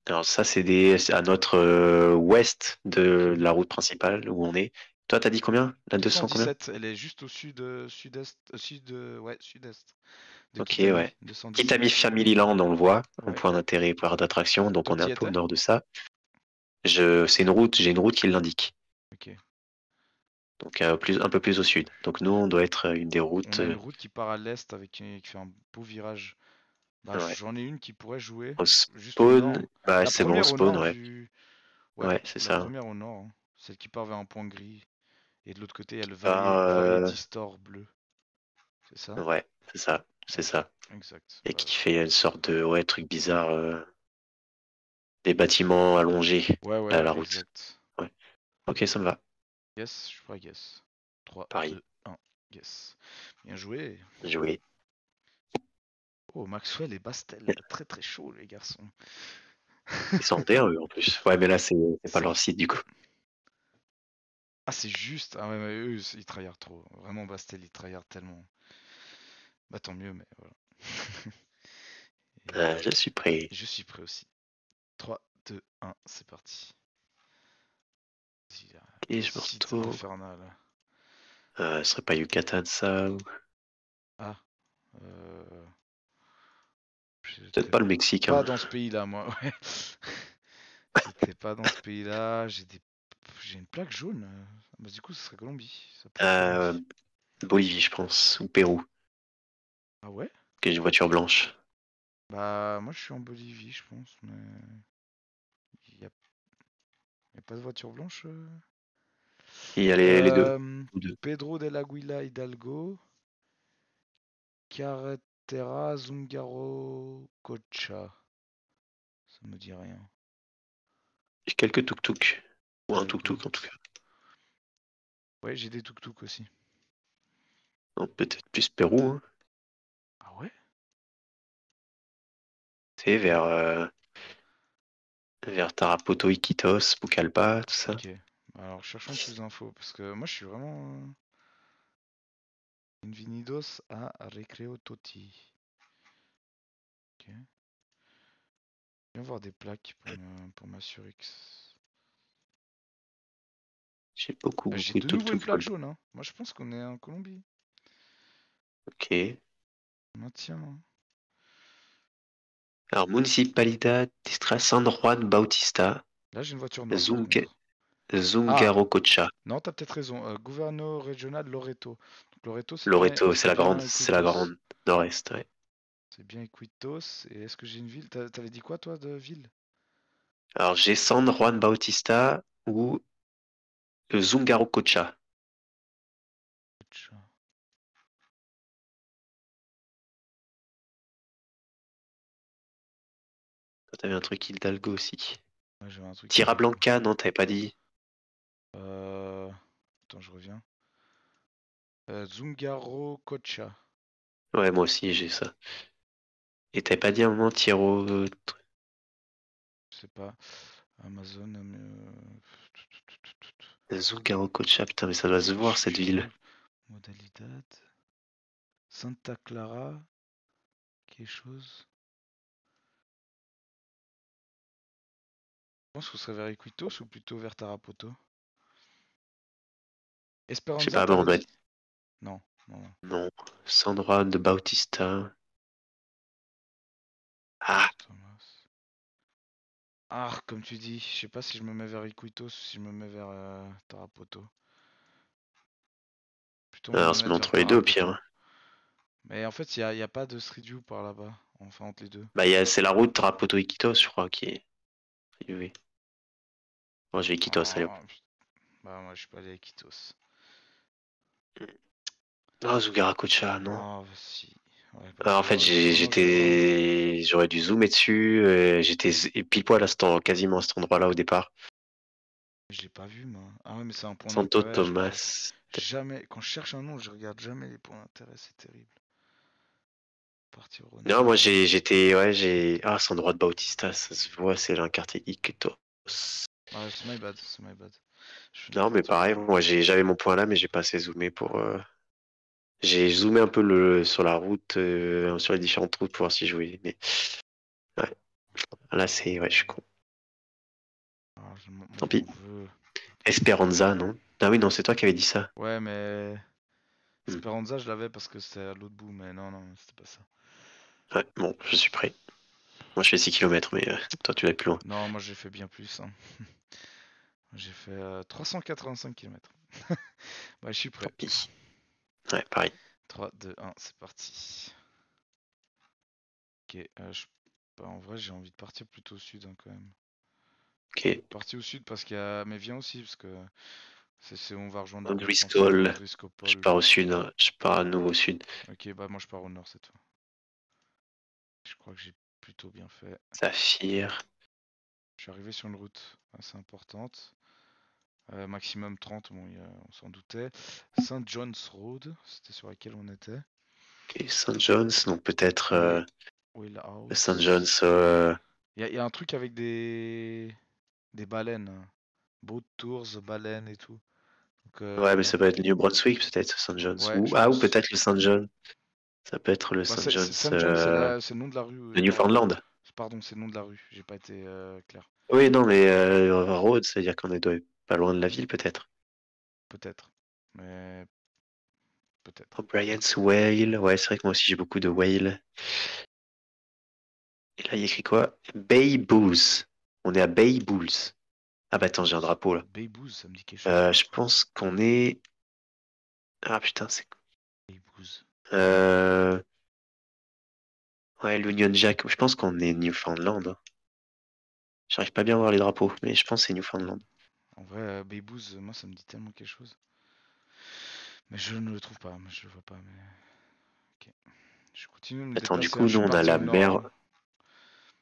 Alors ça c'est des... à notre euh, ouest de la route principale où on est. Toi t'as dit combien? La deux cents combien? Elle est juste au sud, euh, sud-est, euh, sud, euh, ouais, sud-est. Ok, Kitami, ouais. Kitami Family Land, on le voit, ouais. Un point d'intérêt, point d'attraction, donc on est un peu au nord de ça. Je, c'est une route, j'ai une route qui l'indique. Ok. Donc euh, plus, un peu plus au sud. Donc nous, on doit être une des routes. On a une route qui part à l'est avec une, qui fait un beau virage. Bah, ouais. J'en ai une qui pourrait jouer. Au spawn, bah, c'est bon, spawn, ouais. Du... Ouais, ouais c'est ça. La première au nord, hein. Celle qui part vers un point gris. Et de l'autre côté, elle va vers Distor bleu. C'est ça? Ouais, c'est ça. C'est ça. Exact. Et qui fait une sorte de ouais, truc bizarre. Euh... Des bâtiments allongés ouais, ouais, à la route. Exact. Ouais. Ok, ça me va. Yes, je crois yes. trois, deux, un, yes. Bien joué. Bien joué. Oh, Maxwell et Bastel. Très très chaud, les garçons. Ils sont en terre, eux, en plus. Ouais, mais là, c'est pas leur site, du coup. Ah, c'est juste. Ah, ouais, mais eux, ils tryhardent trop. Vraiment, Bastel, ils tryhardent tellement. Bah tant mieux, mais voilà. euh, je suis prêt. Je suis prêt aussi. trois, deux, un, c'est parti. Et je me retrouve. Euh, ce serait pas Yucatan ça ou... Ah. Euh... Peut-être pas le Mexique. Pas hein. Dans ce pays-là, moi. Ouais. J'étais pas dans ce pays-là. J'ai des... j'ai une plaque jaune. Bah, du coup, ce serait Colombie. Ça peut euh, Colombie. Bolivie, je pense, ou Pérou. Ah ouais? Que j'ai une voiture blanche. Bah moi je suis en Bolivie je pense mais il n'y a... a pas de voiture blanche. Il y a les, euh, les deux. Pedro de la Guila Hidalgo, Carretera Zungarococha. Ça me dit rien. J'ai quelques tuk-tuk ou un tuk-tuk en tout cas. Ouais j'ai des tuk-tuk aussi. Non peut-être plus Pérou. Hein. Vers, euh, vers Tarapoto, Iquitos, Pucallpa, tout ça. Ok, alors cherchons plus d'infos parce que moi je suis vraiment. Bienvenidos à Recreo Toti. Ok. Je viens voir des plaques pour m'assurer que. J'ai beaucoup. Bah, j'ai de nouveau une plaque jaune. Hein. Moi je pense qu'on est en Colombie. Ok. Maintien. Hein. Alors, Municipalidad Distra San Juan Bautista. Là, j'ai une voiture noire. Zungarococha. Ah. Non, t'as peut-être raison. Euh, Gouverno Regional Loreto. Donc, Loreto, c'est la grande, c'est la grande nord-est. Ouais. C'est bien Iquitos. Et est-ce que j'ai une ville? T'avais dit quoi, toi, de ville? Alors, j'ai San Juan Bautista ou Zungarococha. T'avais un truc Hidalgo aussi. Ouais, un truc Tira Blanca, non, t'avais pas dit. Euh... Attends, je reviens. Euh, Zungarococha. Ouais, moi aussi, j'ai ça. Et t'avais pas dit un moment Tiro... Je sais pas. Amazon... Euh... Zungarococha, putain, mais ça doit se voir, cette ville. Modalidad... Santa Clara... Quelque chose... Je pense qu'on serait vers Iquitos ou plutôt vers Tarapoto. Esperanza. Je sais pas, mais on a... Non, non, non. Non. Sandra de Bautista. Ah Thomas. Ah, comme tu dis. Je sais pas si je me mets vers Iquitos ou si je me mets vers euh, Tarapoto. Plutôt, on, alors, se met entre les deux au pire. Mais en fait, il n'y a, a pas de street view par là-bas. Enfin, entre les deux. Bah, c'est la route Tarapoto-Iquitos, je crois, qui est... Oui. Bon, je vais Iquitos, ah, allez. Bah, moi, je suis pas allé à Iquitos. Ah, oh, Zungarococha, non. Ah, oh, si. Ouais, alors, en fait, j'étais... J'aurais dû zoomer dessus. Euh, j'étais pile poil à cet... quasiment à cet endroit-là au départ. Je l'ai pas vu, moi. Ah ouais, mais c'est un point d'intérêt. Santo Thomas. Jamais... Quand je cherche un nom, je regarde jamais les points d'intérêt, c'est terrible. Non, moi j'étais, ouais, j'ai, ah, c'est en droit de Bautista, ça se voit, c'est un quartier Iquitos. Ah, c'est my bad, c'est my bad. Non, mais pareil, moi j'avais mon point là, mais j'ai pas assez zoomé pour. Euh... J'ai zoomé un peu le, sur la route, euh, sur les différentes routes pour voir si je voulais, mais. Ouais. Là, c'est, ouais, je suis con. Alors, je tant pis. Veux... Esperanza, non? Ah oui, non, c'est toi qui avais dit ça. Ouais, mais. Esperanza, je l'avais parce que c'était à l'autre bout, mais non, non, c'était pas ça. Ouais, bon, je suis prêt. Moi, je fais six kilomètres, mais euh, toi, tu vas plus loin. Non, moi, j'ai fait bien plus. Hein. J'ai fait euh, trois cent quatre-vingt-cinq kilomètres. Bah, je suis prêt. Tant pis. Ouais, pareil. trois, deux, un, c'est parti. Ok, euh, je... bah, en vrai, j'ai envie de partir plutôt au sud, hein, quand même. Ok. Parti au sud parce qu'il y a... Mais viens aussi, parce que... C'est on va rejoindre... Bristol. Je pars au sud, hein. Je pars à nouveau au sud. Ok, bah moi je pars au nord, c'est tout. Je crois que j'ai plutôt bien fait. Saphir. Je suis arrivé sur une route assez importante. Euh, maximum trente, bon, y a, on s'en doutait. Saint John's Road, c'était sur laquelle on était. Ok, Saint John's, donc peut-être... Euh, Saint John's... Il euh... y, y a un truc avec des... Des baleines. Boat tours, baleines et tout. Donc, euh, ouais, mais ça peut être le New Brunswick, peut-être, Saint John's. Ouais, ou, ah, ou peut-être le Saint John. Ça peut être le bah, Saint John's. C'est euh... le nom de la rue. Le Newfoundland. Pardon, c'est le nom de la rue. J'ai pas été euh, clair. Oui, non, mais euh, Road, ça veut dire qu'on est pas loin de la ville, peut-être. Peut-être. Mais. Peut-être. O'Brien's Whale. Ouais, c'est vrai que moi aussi j'ai beaucoup de whale. Et là, il écrit quoi? Bay Bulls. On est à Bay Bulls. Ah bah attends, j'ai un drapeau là. Bay Bulls, ça me dit quelque chose. Euh, je pense qu'on est... Ah putain, c'est... Bay Bulls. Euh... Ouais, l'Union Jack. Je pense qu'on est Newfoundland. J'arrive pas bien à voir les drapeaux, mais je pense que c'est Newfoundland. En vrai, euh, Bay Bulls, moi ça me dit tellement quelque chose. Mais je ne le trouve pas, mais je le vois pas. Mais... Ok. Je continue de... Attends, du coup, nous on a la mer...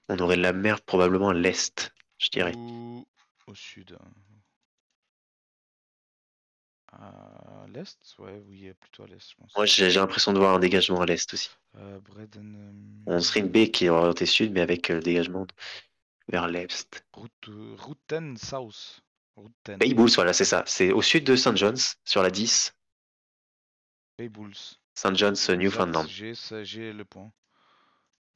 On aurait la mer probablement à l'est, je dirais. Ou... Au sud. À l'est, ouais, oui, plutôt à l'est, je pense. Moi, j'ai l'impression de voir un dégagement à l'est aussi. Euh, Braden... On serait une baie qui est orientée sud, mais avec le dégagement vers l'est. Route, Routen South. Routen. Bay Bulls, voilà, c'est ça. C'est au sud de Saint John's, sur la dix. Bay Bulls. Saint John's, Newfoundland. J'ai le point.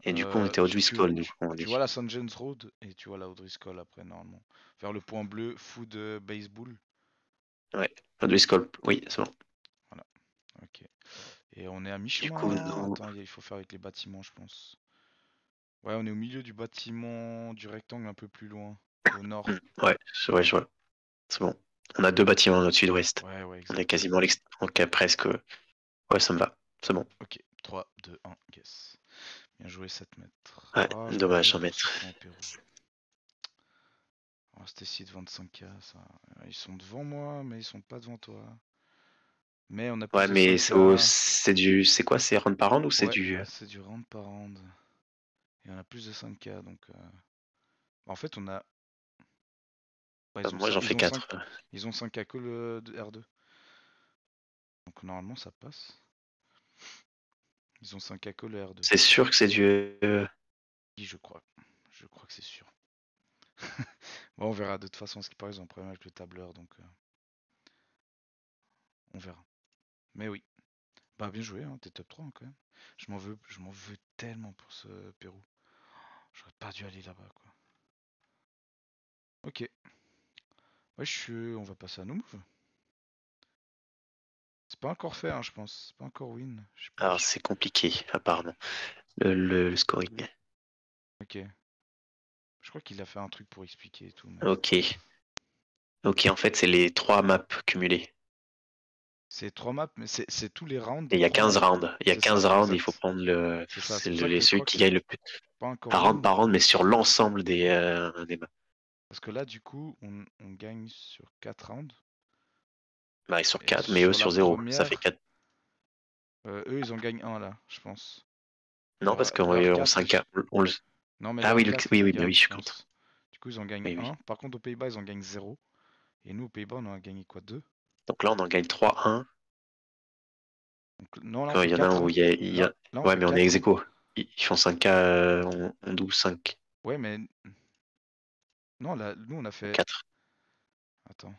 Et du coup, on était à O'Driscoll, nous. Tu vois la Saint John's Road et tu vois la O'Driscoll après, normalement. Vers le point bleu, Food Baseball. Ouais, O'Driscoll, oui, c'est bon. Voilà, ok. Et on est à mi-chemin. Du coup, non. Attends, il faut faire avec les bâtiments, je pense. Ouais, on est au milieu du bâtiment, du rectangle un peu plus loin, au nord. Ouais, je vois, je vois. C'est bon. On a deux bâtiments au sud-ouest. Ouais, ouais, exactement. On est quasiment à l'extérieur. Ok, presque. Ouais, ça me va. C'est bon. Ok, trois, deux, un, yes. Bien joué, sept mètres. Ouais, oh, dommage, un mètre. Oh, c'était ici de vingt-cinq K, ça. Ils sont devant moi, mais ils sont pas devant toi. Mais on a... Ouais, mais c'est au... du... C'est quoi, c'est round par round ou ouais, c'est du... c'est du round par round. Et on a plus de cinq K, donc... Euh... En fait, on a... Ouais, bah, moi, j'en fais quatre. cinq... Ils ont cinq K que le R deux. Donc normalement, ça passe. Ils ont cinq K que le R deux. C'est sûr que c'est du... Oui, je crois. Je crois que c'est sûr. Bon, on verra de toute façon, ce qui paraît, ils ont un problème avec le tableur, donc... Euh... On verra. Mais oui. Bah, bien joué, hein, t'es top trois, hein, quand même. Je m'en veux, je m'en veux tellement pour ce Pérou. J'aurais pas dû aller là-bas, quoi. Ok. Ouais, je suis... On va passer à nos moves. C'est pas encore fait, hein, je pense. C'est pas encore win. Pas Alors, c'est compliqué, à part le, le, le scoring. Ok. Je crois qu'il a fait un truc pour expliquer et tout. Mais... Ok. Ok, en fait, c'est les trois maps cumulées. C'est trois maps, mais c'est tous les rounds. Il y a quinze rounds. Il y a quinze rounds, il faut prendre le, ça, le, le celui qui gagne le plus. Par round, par round, mais sur l'ensemble des, euh, des maps. Parce que là, du coup, on, on gagne sur quatre rounds. Bah, ils sont sur quatre, mais eux sur zéro. Première... Ça fait quatre. Euh, eux, ils en gagnent un, là, je pense. Non, Alors, parce qu'on on, on, le... Ah oui, le... oui, oui, bah, oui, je suis contre. Du coup, ils en gagnent oui, un. Oui. Par contre, aux Pays-Bas, ils en gagnent zéro. Et nous, aux Pays-Bas, on en a gagné quoi, deux? Donc là, on en gagne trois un. Non, là, il y en a un où il y a... Y a... Là, ouais, mais on est ex-aequo. Ils font cinq K, euh, on, on douze cinq. Ouais, mais... Non, là, nous, on a fait... quatre. Attends.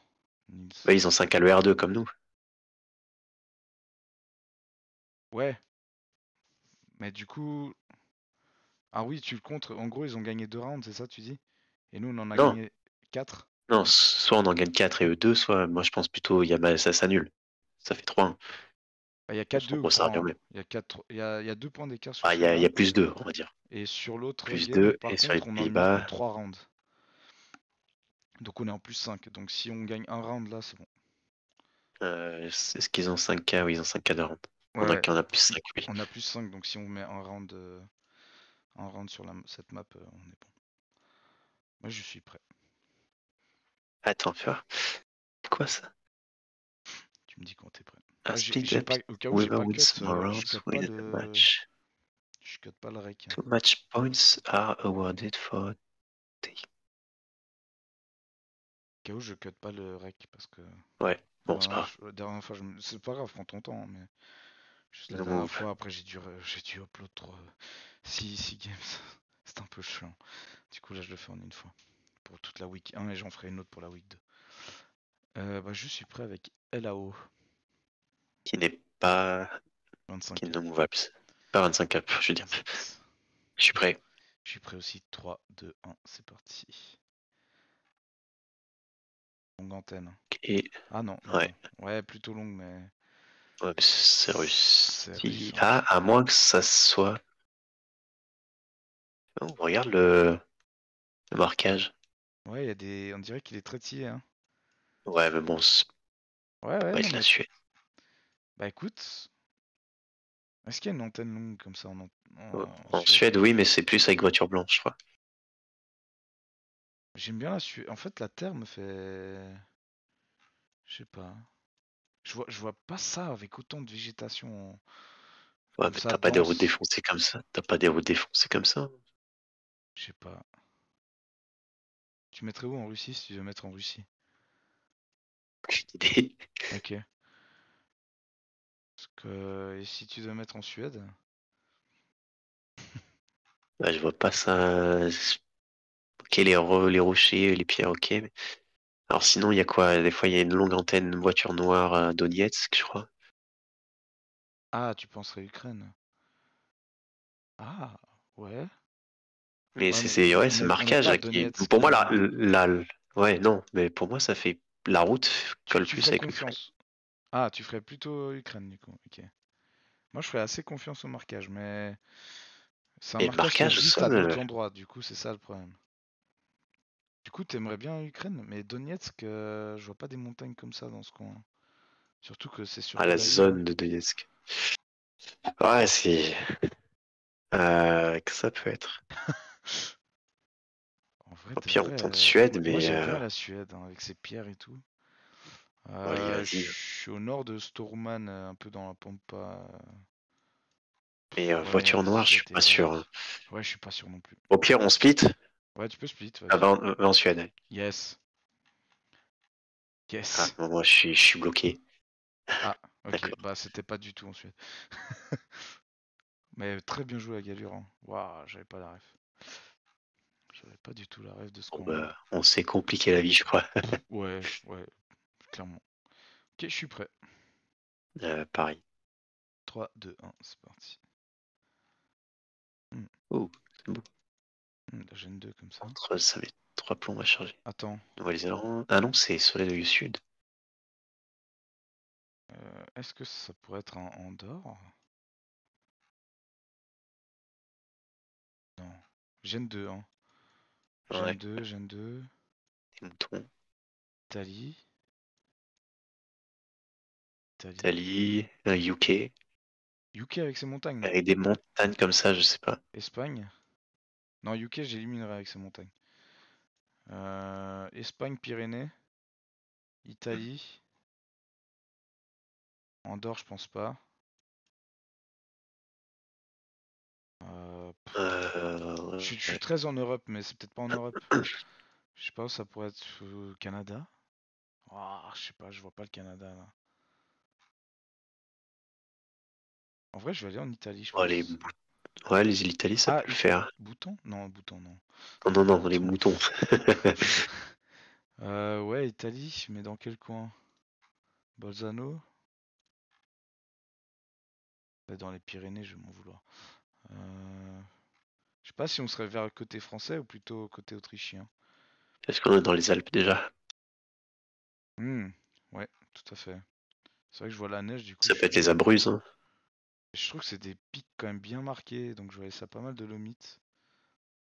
Ils... Ouais, ils ont cinq K le R deux, comme nous. Ouais. Mais du coup... Ah oui, tu le comptes. En gros, ils ont gagné deux rounds, c'est ça, tu dis? Et nous, on en a non. gagné quatre. Non, soit on en gagne quatre et eux deux, soit moi je pense plutôt y a, ça s'annule. Ça fait trois un. Il y a quatre deux. Il y a deux points d'écart. Il ah, y, y a plus deux, on va dire. Et sur l'autre, plus deux, et contre, sur les Pays-Bas, trois rounds. Donc on est en plus cinq. Donc si on gagne un round là, c'est bon. Euh, Est-ce qu'ils ont cinq K? Oui, ils ont cinq K de round. Ouais, on, a, ouais. on a plus cinq. Oui. On a plus cinq, donc si on met un round, euh, un round sur la, cette map, euh, on est bon. Moi je suis prêt. Attends, fais voir. C'est quoi ça? Tu me dis quand t'es prêt. Ah, j'ai pas, au cas où j'ai pas cut, je cut pas le match. Je cut pas le rec. Two match points are awarded for. Au cas où je cut pas le rec parce que. Ouais. Bon, c'est pas grave. Dernière fois, c'est pas grave, prends ton temps, mais. Juste la dernière fois, après j'ai dû, j'ai dû upload six games. C'est un peu chiant. Du coup là, je le fais en une fois. Pour toute la week un et j'en ferai une autre pour la week deux. Euh, bah, je suis prêt avec L A O. Qui n'est pas vingt-cinq. Qui ne move ups. Pas vingt-cinq up, je veux dire. vingt-sept. Je suis prêt. Je suis prêt aussi. trois, deux, un, c'est parti. Longue antenne. Et... Ah non. Ouais. Non. Ouais, plutôt longue, mais. Ouais, c'est russe. russe hein. Ah, à moins que ça soit. Oh, regarde le, le marquage. Ouais, y a des... on dirait qu'il est très tillé, hein. Ouais, mais bon, ouais, ouais, il l'a tué. Bah écoute, est-ce qu'il y a une antenne longue comme ça en, en... Ouais. en, en Suède? Oui, mais c'est plus avec voiture blanche, je crois. J'aime bien la Suède. En fait, la Terre me fait... Je sais pas. Je vois, je vois pas ça avec autant de végétation. Ouais, mais t'as pas des routes défoncées comme ça. T'as pas des routes défoncées comme ça. Je sais pas. Tu mettrais où en Russie si tu veux mettre en Russie? Ok. Parce que... Et si tu veux mettre en Suède? Bah, je vois pas ça. Ok, les, ro les rochers, les pierres, ok. Mais... Alors sinon, il y a quoi? Des fois, il y a une longue antenne voiture noire à Donetsk, je crois. Ah, tu penserais Ukraine? Ah, ouais. Mais c'est ouais, ce marquage là, qui... pour moi la, la, la ouais non mais pour moi ça fait la route colle plus avec l'Ukraine. Ah, tu ferais plutôt Ukraine du coup. Ok. Moi je ferais assez confiance au marquage, mais c'est un Et marquage qui existe à d'autres endroits, du coup c'est ça le problème. Du coup t'aimerais bien Ukraine, mais Donetsk, euh, je vois pas des montagnes comme ça dans ce coin. Surtout que c'est sur. Ah, la zone de Donetsk. Ouais, c'est. Euh, que ça peut être. En vrai, oh, pire, vrai, on tente Suède, mais. Moi, j'aime bien la Suède, hein, avec ses pierres et tout. Euh, ouais, je suis au nord de Storman, un peu dans la Pampa. Mais euh, ouais, voiture noire, je suis pas sûr. Hein. Ouais, je suis pas sûr non plus. Au pire, on split. Ouais, tu peux split. Ah, va en, va en Suède. Yes. Yes. Ah, moi, je suis, je suis bloqué. Ah, ok. Bah, c'était pas du tout en Suède. Mais très bien joué à Galure. Hein. Waouh, j'avais pas la ref. J'avais pas du tout la rêve de ce qu'on... Oh bah, on s'est compliqué la vie, je crois. Ouais, ouais, clairement. Ok, je suis prêt. Euh, pareil. trois, deux, un, c'est parti. Mm. Oh, c'est beau. Mm, la gêne deux comme ça. Entre, ça met trois plombs à charger. Attends. Nouvelle-Zélande. Ah non, c'est Soleil du Sud. Euh, Est-ce que ça pourrait être un Andorre? Non. Gêne deux, hein. Gêne deux, Gêne deux. Des moutons. Italie. Italie, U K. U K avec ses montagnes. Avec des montagnes comme ça, je sais pas. Espagne. Non, U K, j'éliminerai avec ses montagnes. Euh, Espagne, Pyrénées. Italie. Andorre, je pense pas. Euh, euh... Je, je suis très en Europe, mais c'est peut-être pas en Europe. Je sais pas où ça pourrait être. Euh, Canada. Oh, je sais pas, je vois pas le Canada là. En vrai, je vais aller en Italie, je pense. Oh, les... Ouais, les îles Italie, ça ah, peut le faire. Bouton? Non, Bouton, non. Non, non, non, les moutons. euh, ouais, Italie, mais dans quel coin? Bolzano? Dans les Pyrénées, je vais m'en vouloir. Euh... Je sais pas si on serait vers le côté français ou plutôt côté autrichien. Est-ce qu'on est dans les Alpes déjà? Mmh, ouais, tout à fait. C'est vrai que je vois la neige du coup. Ça peut être les Abruzzes, hein. Je trouve que c'est des pics quand même bien marqués, donc je voyais ça pas mal de Dolomite.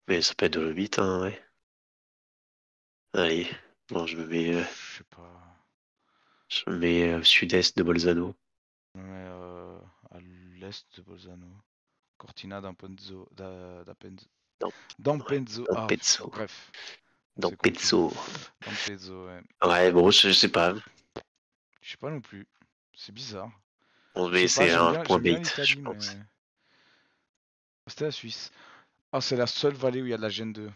Mais ça peut être Dolomite, hein, ouais. Allez, bon, je me mets. Euh... Je sais pas. Je me mets euh, sud-est de Bolzano. Ouais, euh, à l'est de Bolzano. Cortina d'Ampezzo. D'Ampezzo. Ah, bref. D'Ampezzo. D'Ampezzo, ouais. Ouais, bon, je, je sais pas. Je sais pas non plus. C'est bizarre. On va essayer un bien, point bait, je pense. Mais... C'était la Suisse. Ah, c'est la seule vallée où il y a de la Gêne deux.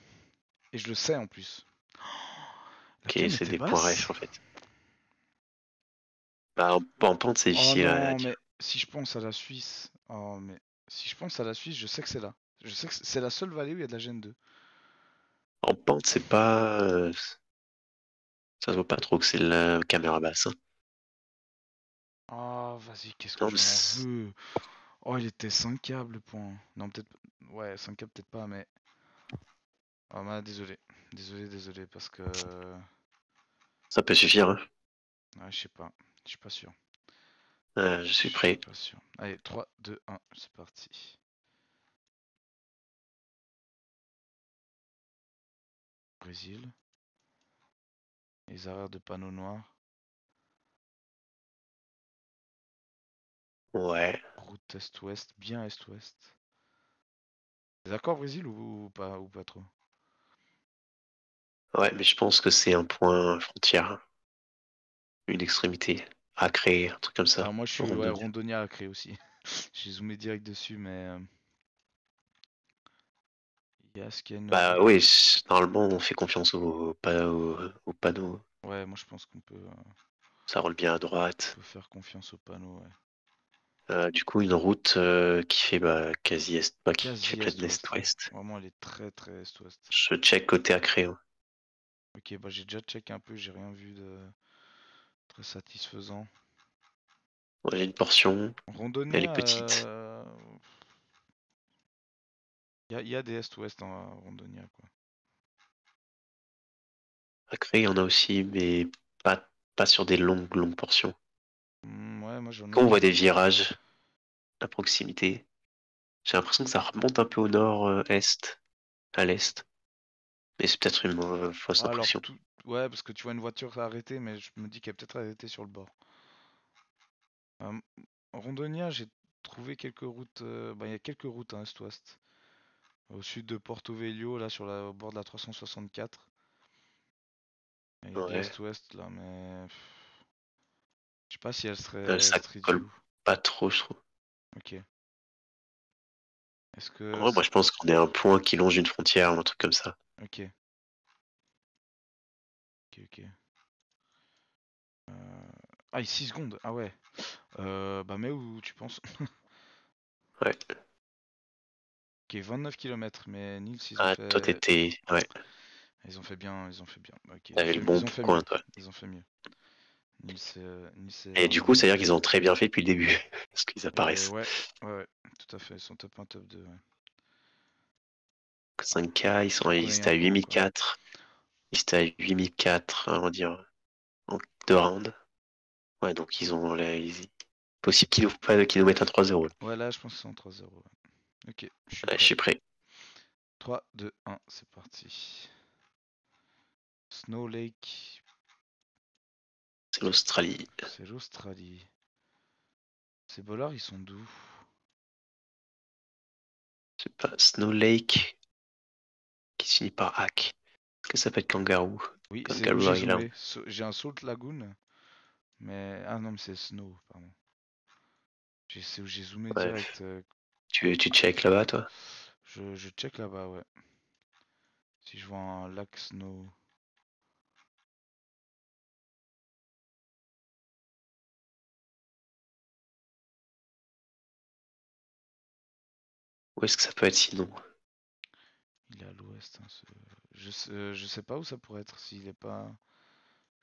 Et je le sais en plus. Ok, c'est des basse. Points rêches en fait. Bah, en, en pente, c'est difficile. Oh, non, à... mais si je pense à la Suisse. Oh, mais si je pense à la Suisse, je sais que c'est là. Je sais que c'est la seule vallée où il y a de la Gêne deux. En pente, c'est pas. Ça se voit pas trop que c'est la caméra basse. Hein. Oh, vas-y, qu'est-ce que je veux. Oh, il était cinq câbles le point. Non, peut-être... Ouais, cinq câbles peut-être pas, mais... Oh, bah, désolé. Désolé, désolé, parce que... Ça peut suffire, hein. Ouais, je sais pas. Je suis pas sûr. Euh, je suis prêt. Je suis pas sûr. Allez, trois, deux, un, c'est parti. Brésil. Les arrières de panneaux noirs. Ouais. Route est-ouest, bien est-ouest. T'es d'accord, Brésil, ou, ou pas ou pas trop? Ouais, mais je pense que c'est un point frontière. Une extrémité à créer, un truc comme ça. Alors moi, je suis ouais, rondonnière à créer aussi. J'ai zoomé direct dessus, mais... Il y a ce qu'il y a une... Bah oui, normalement, on fait confiance au, au, au panneau. Ouais, moi, je pense qu'on peut... Ça roule bien à droite. On peut faire confiance au panneau, ouais. Euh, du coup, une route euh, qui fait bah, quasi est, bah, qui, quasi qui fait près de l'est-ouest. Vraiment, elle est très très est-ouest. Je check côté Acréo. Ok, bah j'ai déjà check un peu, j'ai rien vu de très satisfaisant. Ouais, j'ai une portion. Rondonnée, elle est petite. Euh... Il, y a, il y a des est-ouest en Rondônia, quoi. Acré, il y en a aussi, mais pas, pas sur des longues longues portions. Ouais, moi j'en ai... Quand on voit des virages à proximité, j'ai l'impression que ça remonte un peu au nord-est, à l'est. Mais c'est peut-être une euh, fausse ah, impression. Tout... Ouais, parce que tu vois une voiture arrêtée, mais je me dis qu'elle est peut-être arrêtée sur le bord. Euh, en Rondônia, j'ai trouvé quelques routes. Euh... Ben, il y a quelques routes hein, est-ouest. Au sud de Porto Velho, là sur la... au bord de la trois cent soixante-quatre. Il y a est-ouest là, mais. Je sais pas si elle serait... Elle, ça serait colle pas trop, je trouve. Ok. Est-ce que... En vrai, moi, je pense qu'on est un point qui longe une frontière ou un truc comme ça. Ok. Ok, ok. Euh... Ah, il six secondes. Ah ouais. Euh, bah, mais où tu penses? Ouais. Ok, vingt-neuf kilomètres, mais Nils, ils ont ah, fait... toi, t'étais... Ouais. Ils ont fait bien, ils ont fait bien. Okay. T'avais le bon coin, toi. Ils ont fait mieux. Ni ni et du coup, c'est-à-dire qu'ils ont très bien fait depuis le début, parce qu'ils apparaissent. Ouais, ouais, ouais, tout à fait, ils sont top un, top deux. Ouais. cinq K, ils sont ils étaient à huit mille quatre, ils étaient à huit mille quatre, on va dire, en deux rounds. Ouais, donc ils ont la... Ils... Possible qu'ils n'ouvrent pas de kilomètre à trois zéro. Là. Ouais, là, je pense que c'est en trois zéro. Ok, je suis, là, je suis prêt. trois, deux, un, c'est parti. Snow Lake. C'est l'Australie. C'est l'Australie. Ces bollards, ils sont d'où? Je sais pas, Snow Lake qui se finit par Hack. Est-ce que ça peut être Kangaroo? Oui, Kangaroo Island. J'ai un Salt Lagoon, mais. Ah non, mais c'est Snow, pardon. C'est où j'ai zoomé ouais. direct. Euh... Tu, tu check là-bas, toi? Je, je check là-bas, ouais. Si je vois un lac Snow. Où est-ce que ça peut être sinon? Il est à l'ouest. Hein, ce... je, sais, je sais pas où ça pourrait être s'il est pas.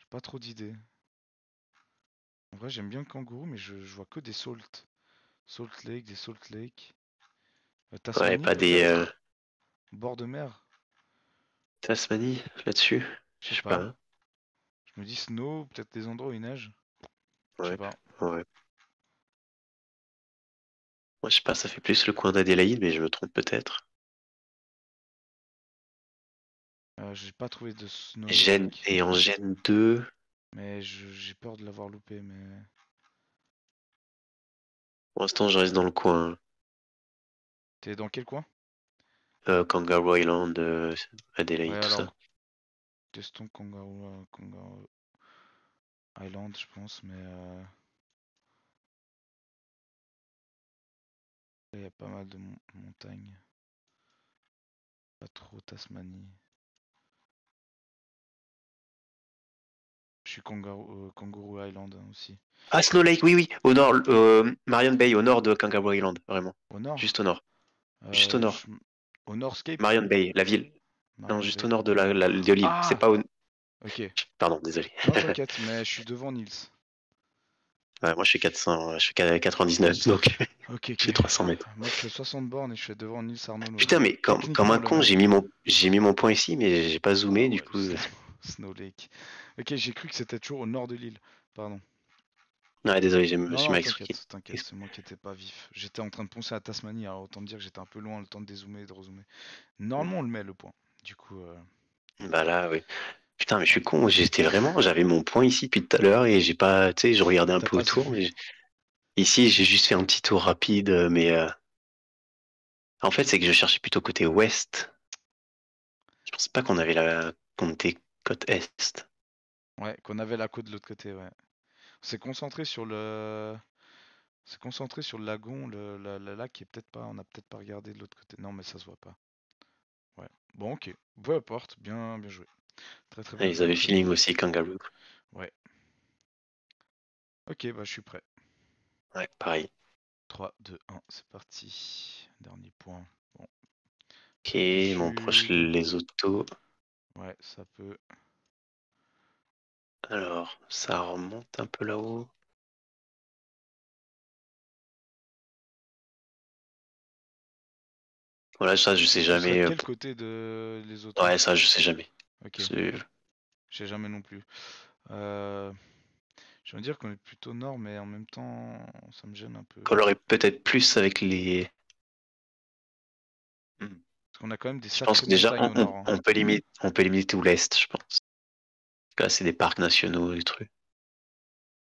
J'ai pas trop d'idées. En vrai, j'aime bien le kangourou, mais je, je vois que des salt. Salt Lake, des Salt Lake. Euh, Tasmanie, ouais, pas des. Euh... Bord de mer. Tasmanie, là-dessus. Je sais pas. pas hein. Je me dis snow, peut-être des endroits où il neige. Ouais. Je sais pas. Ouais. Moi, je sais pas, ça fait plus le coin d'Adélaïde, mais je me trompe peut-être. Euh, j'ai pas trouvé de snow. Gêne, et en Gêne deux. Mais j'ai peur de l'avoir loupé, mais. Pour l'instant, je reste dans le coin. T'es dans quel coin? euh, Kangaroo Island, euh, Adélaïde, ouais, tout alors, ça. Testons Kangaroo, Kangaroo Island, je pense, mais. Euh... Il y a pas mal de mon montagnes. Pas trop Tasmanie. Je suis Kangaroo, euh, Kangaroo Island hein, aussi. Ah, Snow Lake, oui, oui. Au nord, euh, Marion Bay, au nord de Kangaroo Island, vraiment. Au nord. Juste au nord. Euh, juste au nord. Je... Au Northscape. Marion Bay, la ville. Marion non, juste Bay. Au nord de l'île. La, la, ah c'est pas au... Ok. Pardon, désolé. Non, t'inquiète, mais je suis devant Nils. Ouais, moi je suis quatre cents, je suis quatre-vingt-dix-neuf donc okay, okay. Je suis trois cents mètres. Moi je suis soixante bornes et je suis devant Nils Arnaud. Putain, mais comme, comme un con, j'ai mis, mon, j'ai mis mon point ici, mais j'ai pas zoomé ouais, du coup. Snow Lake. Ok, j'ai cru que c'était toujours au nord de l'île. Pardon. Ouais, désolé, je me suis mal expliqué. T'inquiète, c'est moi qui n'étais pas vif. J'étais en train de penser à Tasmanie, alors autant me dire que j'étais un peu loin, le temps de dézoomer et de rezoomer. Normalement, on le met le point. Du coup. Euh... Bah là, oui. Putain, mais je suis con, j'étais vraiment, j'avais mon point ici depuis tout à l'heure et j'ai pas, tu sais, je regardais un peu autour. Mais ici, j'ai juste fait un petit tour rapide, mais euh... en fait, c'est que je cherchais plutôt côté ouest. Je pensais pas qu'on avait la, qu'on était côte est. Ouais, qu'on avait la côte de l'autre côté, ouais. On s'est concentré sur le, on s'est concentré sur le lagon, le, le, le lac qui est peut-être pas, on a peut-être pas regardé de l'autre côté. Non, mais ça se voit pas. Ouais. Bon, ok. Peu importe, bien, bien joué. Très, très ouais, bon ils avaient feeling aussi Kangaroo. Ouais. Ok, bah je suis prêt. Ouais, pareil. trois, deux, un, c'est parti. Dernier point. Bon. Ok, je... on proche les autos. Ouais, ça peut. Alors, ça remonte un peu là-haut. Voilà, ça je sais jamais. De quel côté de les autos? Ouais, ça je sais jamais. Ok, je sais jamais non plus. Euh... Je veux dire qu'on est plutôt nord, mais en même temps, ça me gêne un peu. Qu'on l'aurait peut-être plus avec les. Parce qu'on a quand même des. Je pense que déjà, on, nord, on, hein. on peut limiter, on peut limiter tout l'est, je pense. Là, c'est des parcs nationaux, des trucs.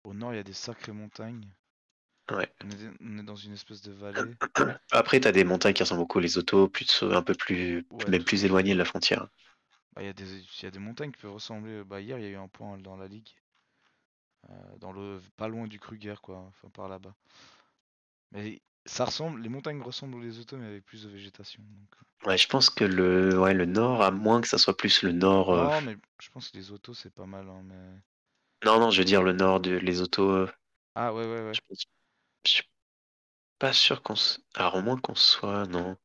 Au nord, il y a des sacrées montagnes. Ouais. On est, on est dans une espèce de vallée. Après, t'as des montagnes qui ressemblent beaucoup les autos, plus un peu plus, ouais, même plus éloignées de la frontière. Bah, y a des, y a des montagnes qui peuvent ressembler. Bah, hier, il y a eu un point dans la ligue. Euh, dans le, pas loin du Kruger, quoi. Enfin, par là-bas. Mais ça ressemble. Les montagnes ressemblent aux autos, mais avec plus de végétation. Donc... Ouais, je pense que le, ouais, le nord, à moins que ça soit plus le nord. Euh... Non, mais je pense que les autos, c'est pas mal. Hein, mais... Non, non, je veux dire le nord, de, les autos. Euh... Ah, ouais, ouais, ouais. Je, pense... je suis pas sûr qu'on se. Alors, au moins qu'on soit. Non.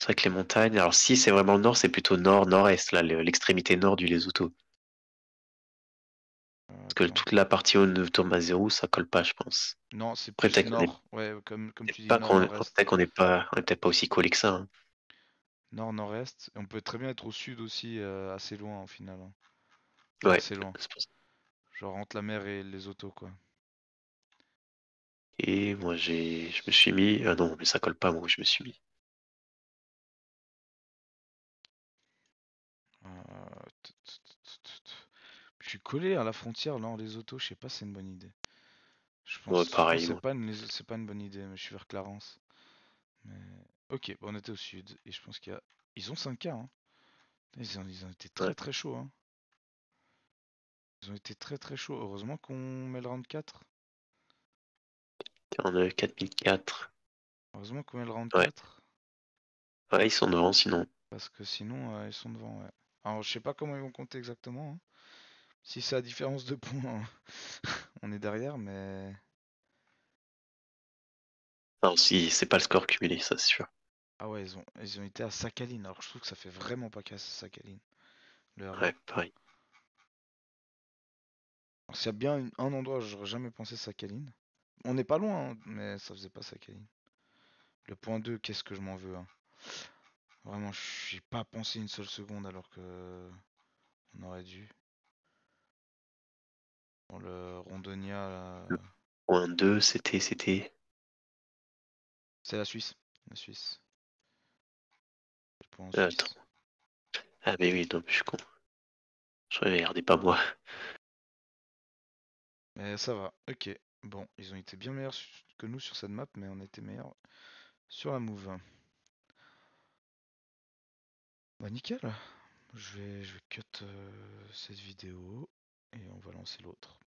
C'est vrai que les montagnes, alors si c'est vraiment le nord, c'est plutôt nord-nord-est, là, l'extrémité nord du Lesotho. Parce que toute la partie où on tourne à zéro, ça colle pas, je pense. Non, c'est plus le nord, ouais, comme, comme tu dis. Peut-être qu'on n'est pas, peut-être pas aussi collé que ça. Hein. Nord-nord-est, on peut très bien être au sud aussi, euh, assez loin au final. Hein. Ouais, assez loin. Genre entre la mer et les autos, quoi. Et moi, j'ai, je me suis mis... Ah non, mais ça colle pas, moi, où je me suis mis. Euh, t- t- t- t- t- Je suis collé à la frontière, là, en Lesotho. Je sais pas si c'est une bonne idée. Je pense Ouais, que pareil, c'est moi. pas, une- c'est pas une bonne idée, mais je suis vers Clarence. Mais... Ok, bon, on était au sud, et je pense qu'il y a... Ils ont cinq K, hein. Ils ont, ils ont été très Ouais. très chauds, hein. Ils ont été très très chauds. Heureusement qu'on met le round quatre. quarante-neuf, quatre mille quatre. Heureusement qu'on met le round Ouais. quatre. Ouais, ils sont devant, sinon. Parce que sinon, euh, ils sont devant, ouais. Alors, je sais pas comment ils vont compter exactement, hein. Si c'est à différence de points, on est derrière, mais... Non, si, c'est pas le score cumulé, ça, c'est sûr. Ah ouais, ils ont, ils ont été à Sakhaline. Alors, je trouve que ça fait vraiment pas casse Sakhaline, le Ouais, R A. pareil. Alors, s'il y a bien une- un endroit où j'aurais jamais pensé Sakhaline. On n'est pas loin, hein, mais ça faisait pas Sakhaline. Le point deux, qu'est-ce que je m'en veux, hein. Vraiment, j'ai pas pensé une seule seconde alors que on aurait dû. Bon, le Rondonia, là, Le point deux, c'était, c'était... c'est la Suisse. La Suisse. Le point en Euh, Attends. Suisse. Ah, mais oui, non, je suis con. Je regardais pas, moi. Mais ça va, ok. Bon, ils ont été bien meilleurs su- que nous sur cette map, mais on était meilleurs sur la move. Bah nickel. Je vais, je vais cut euh, cette vidéo et on va lancer l'autre.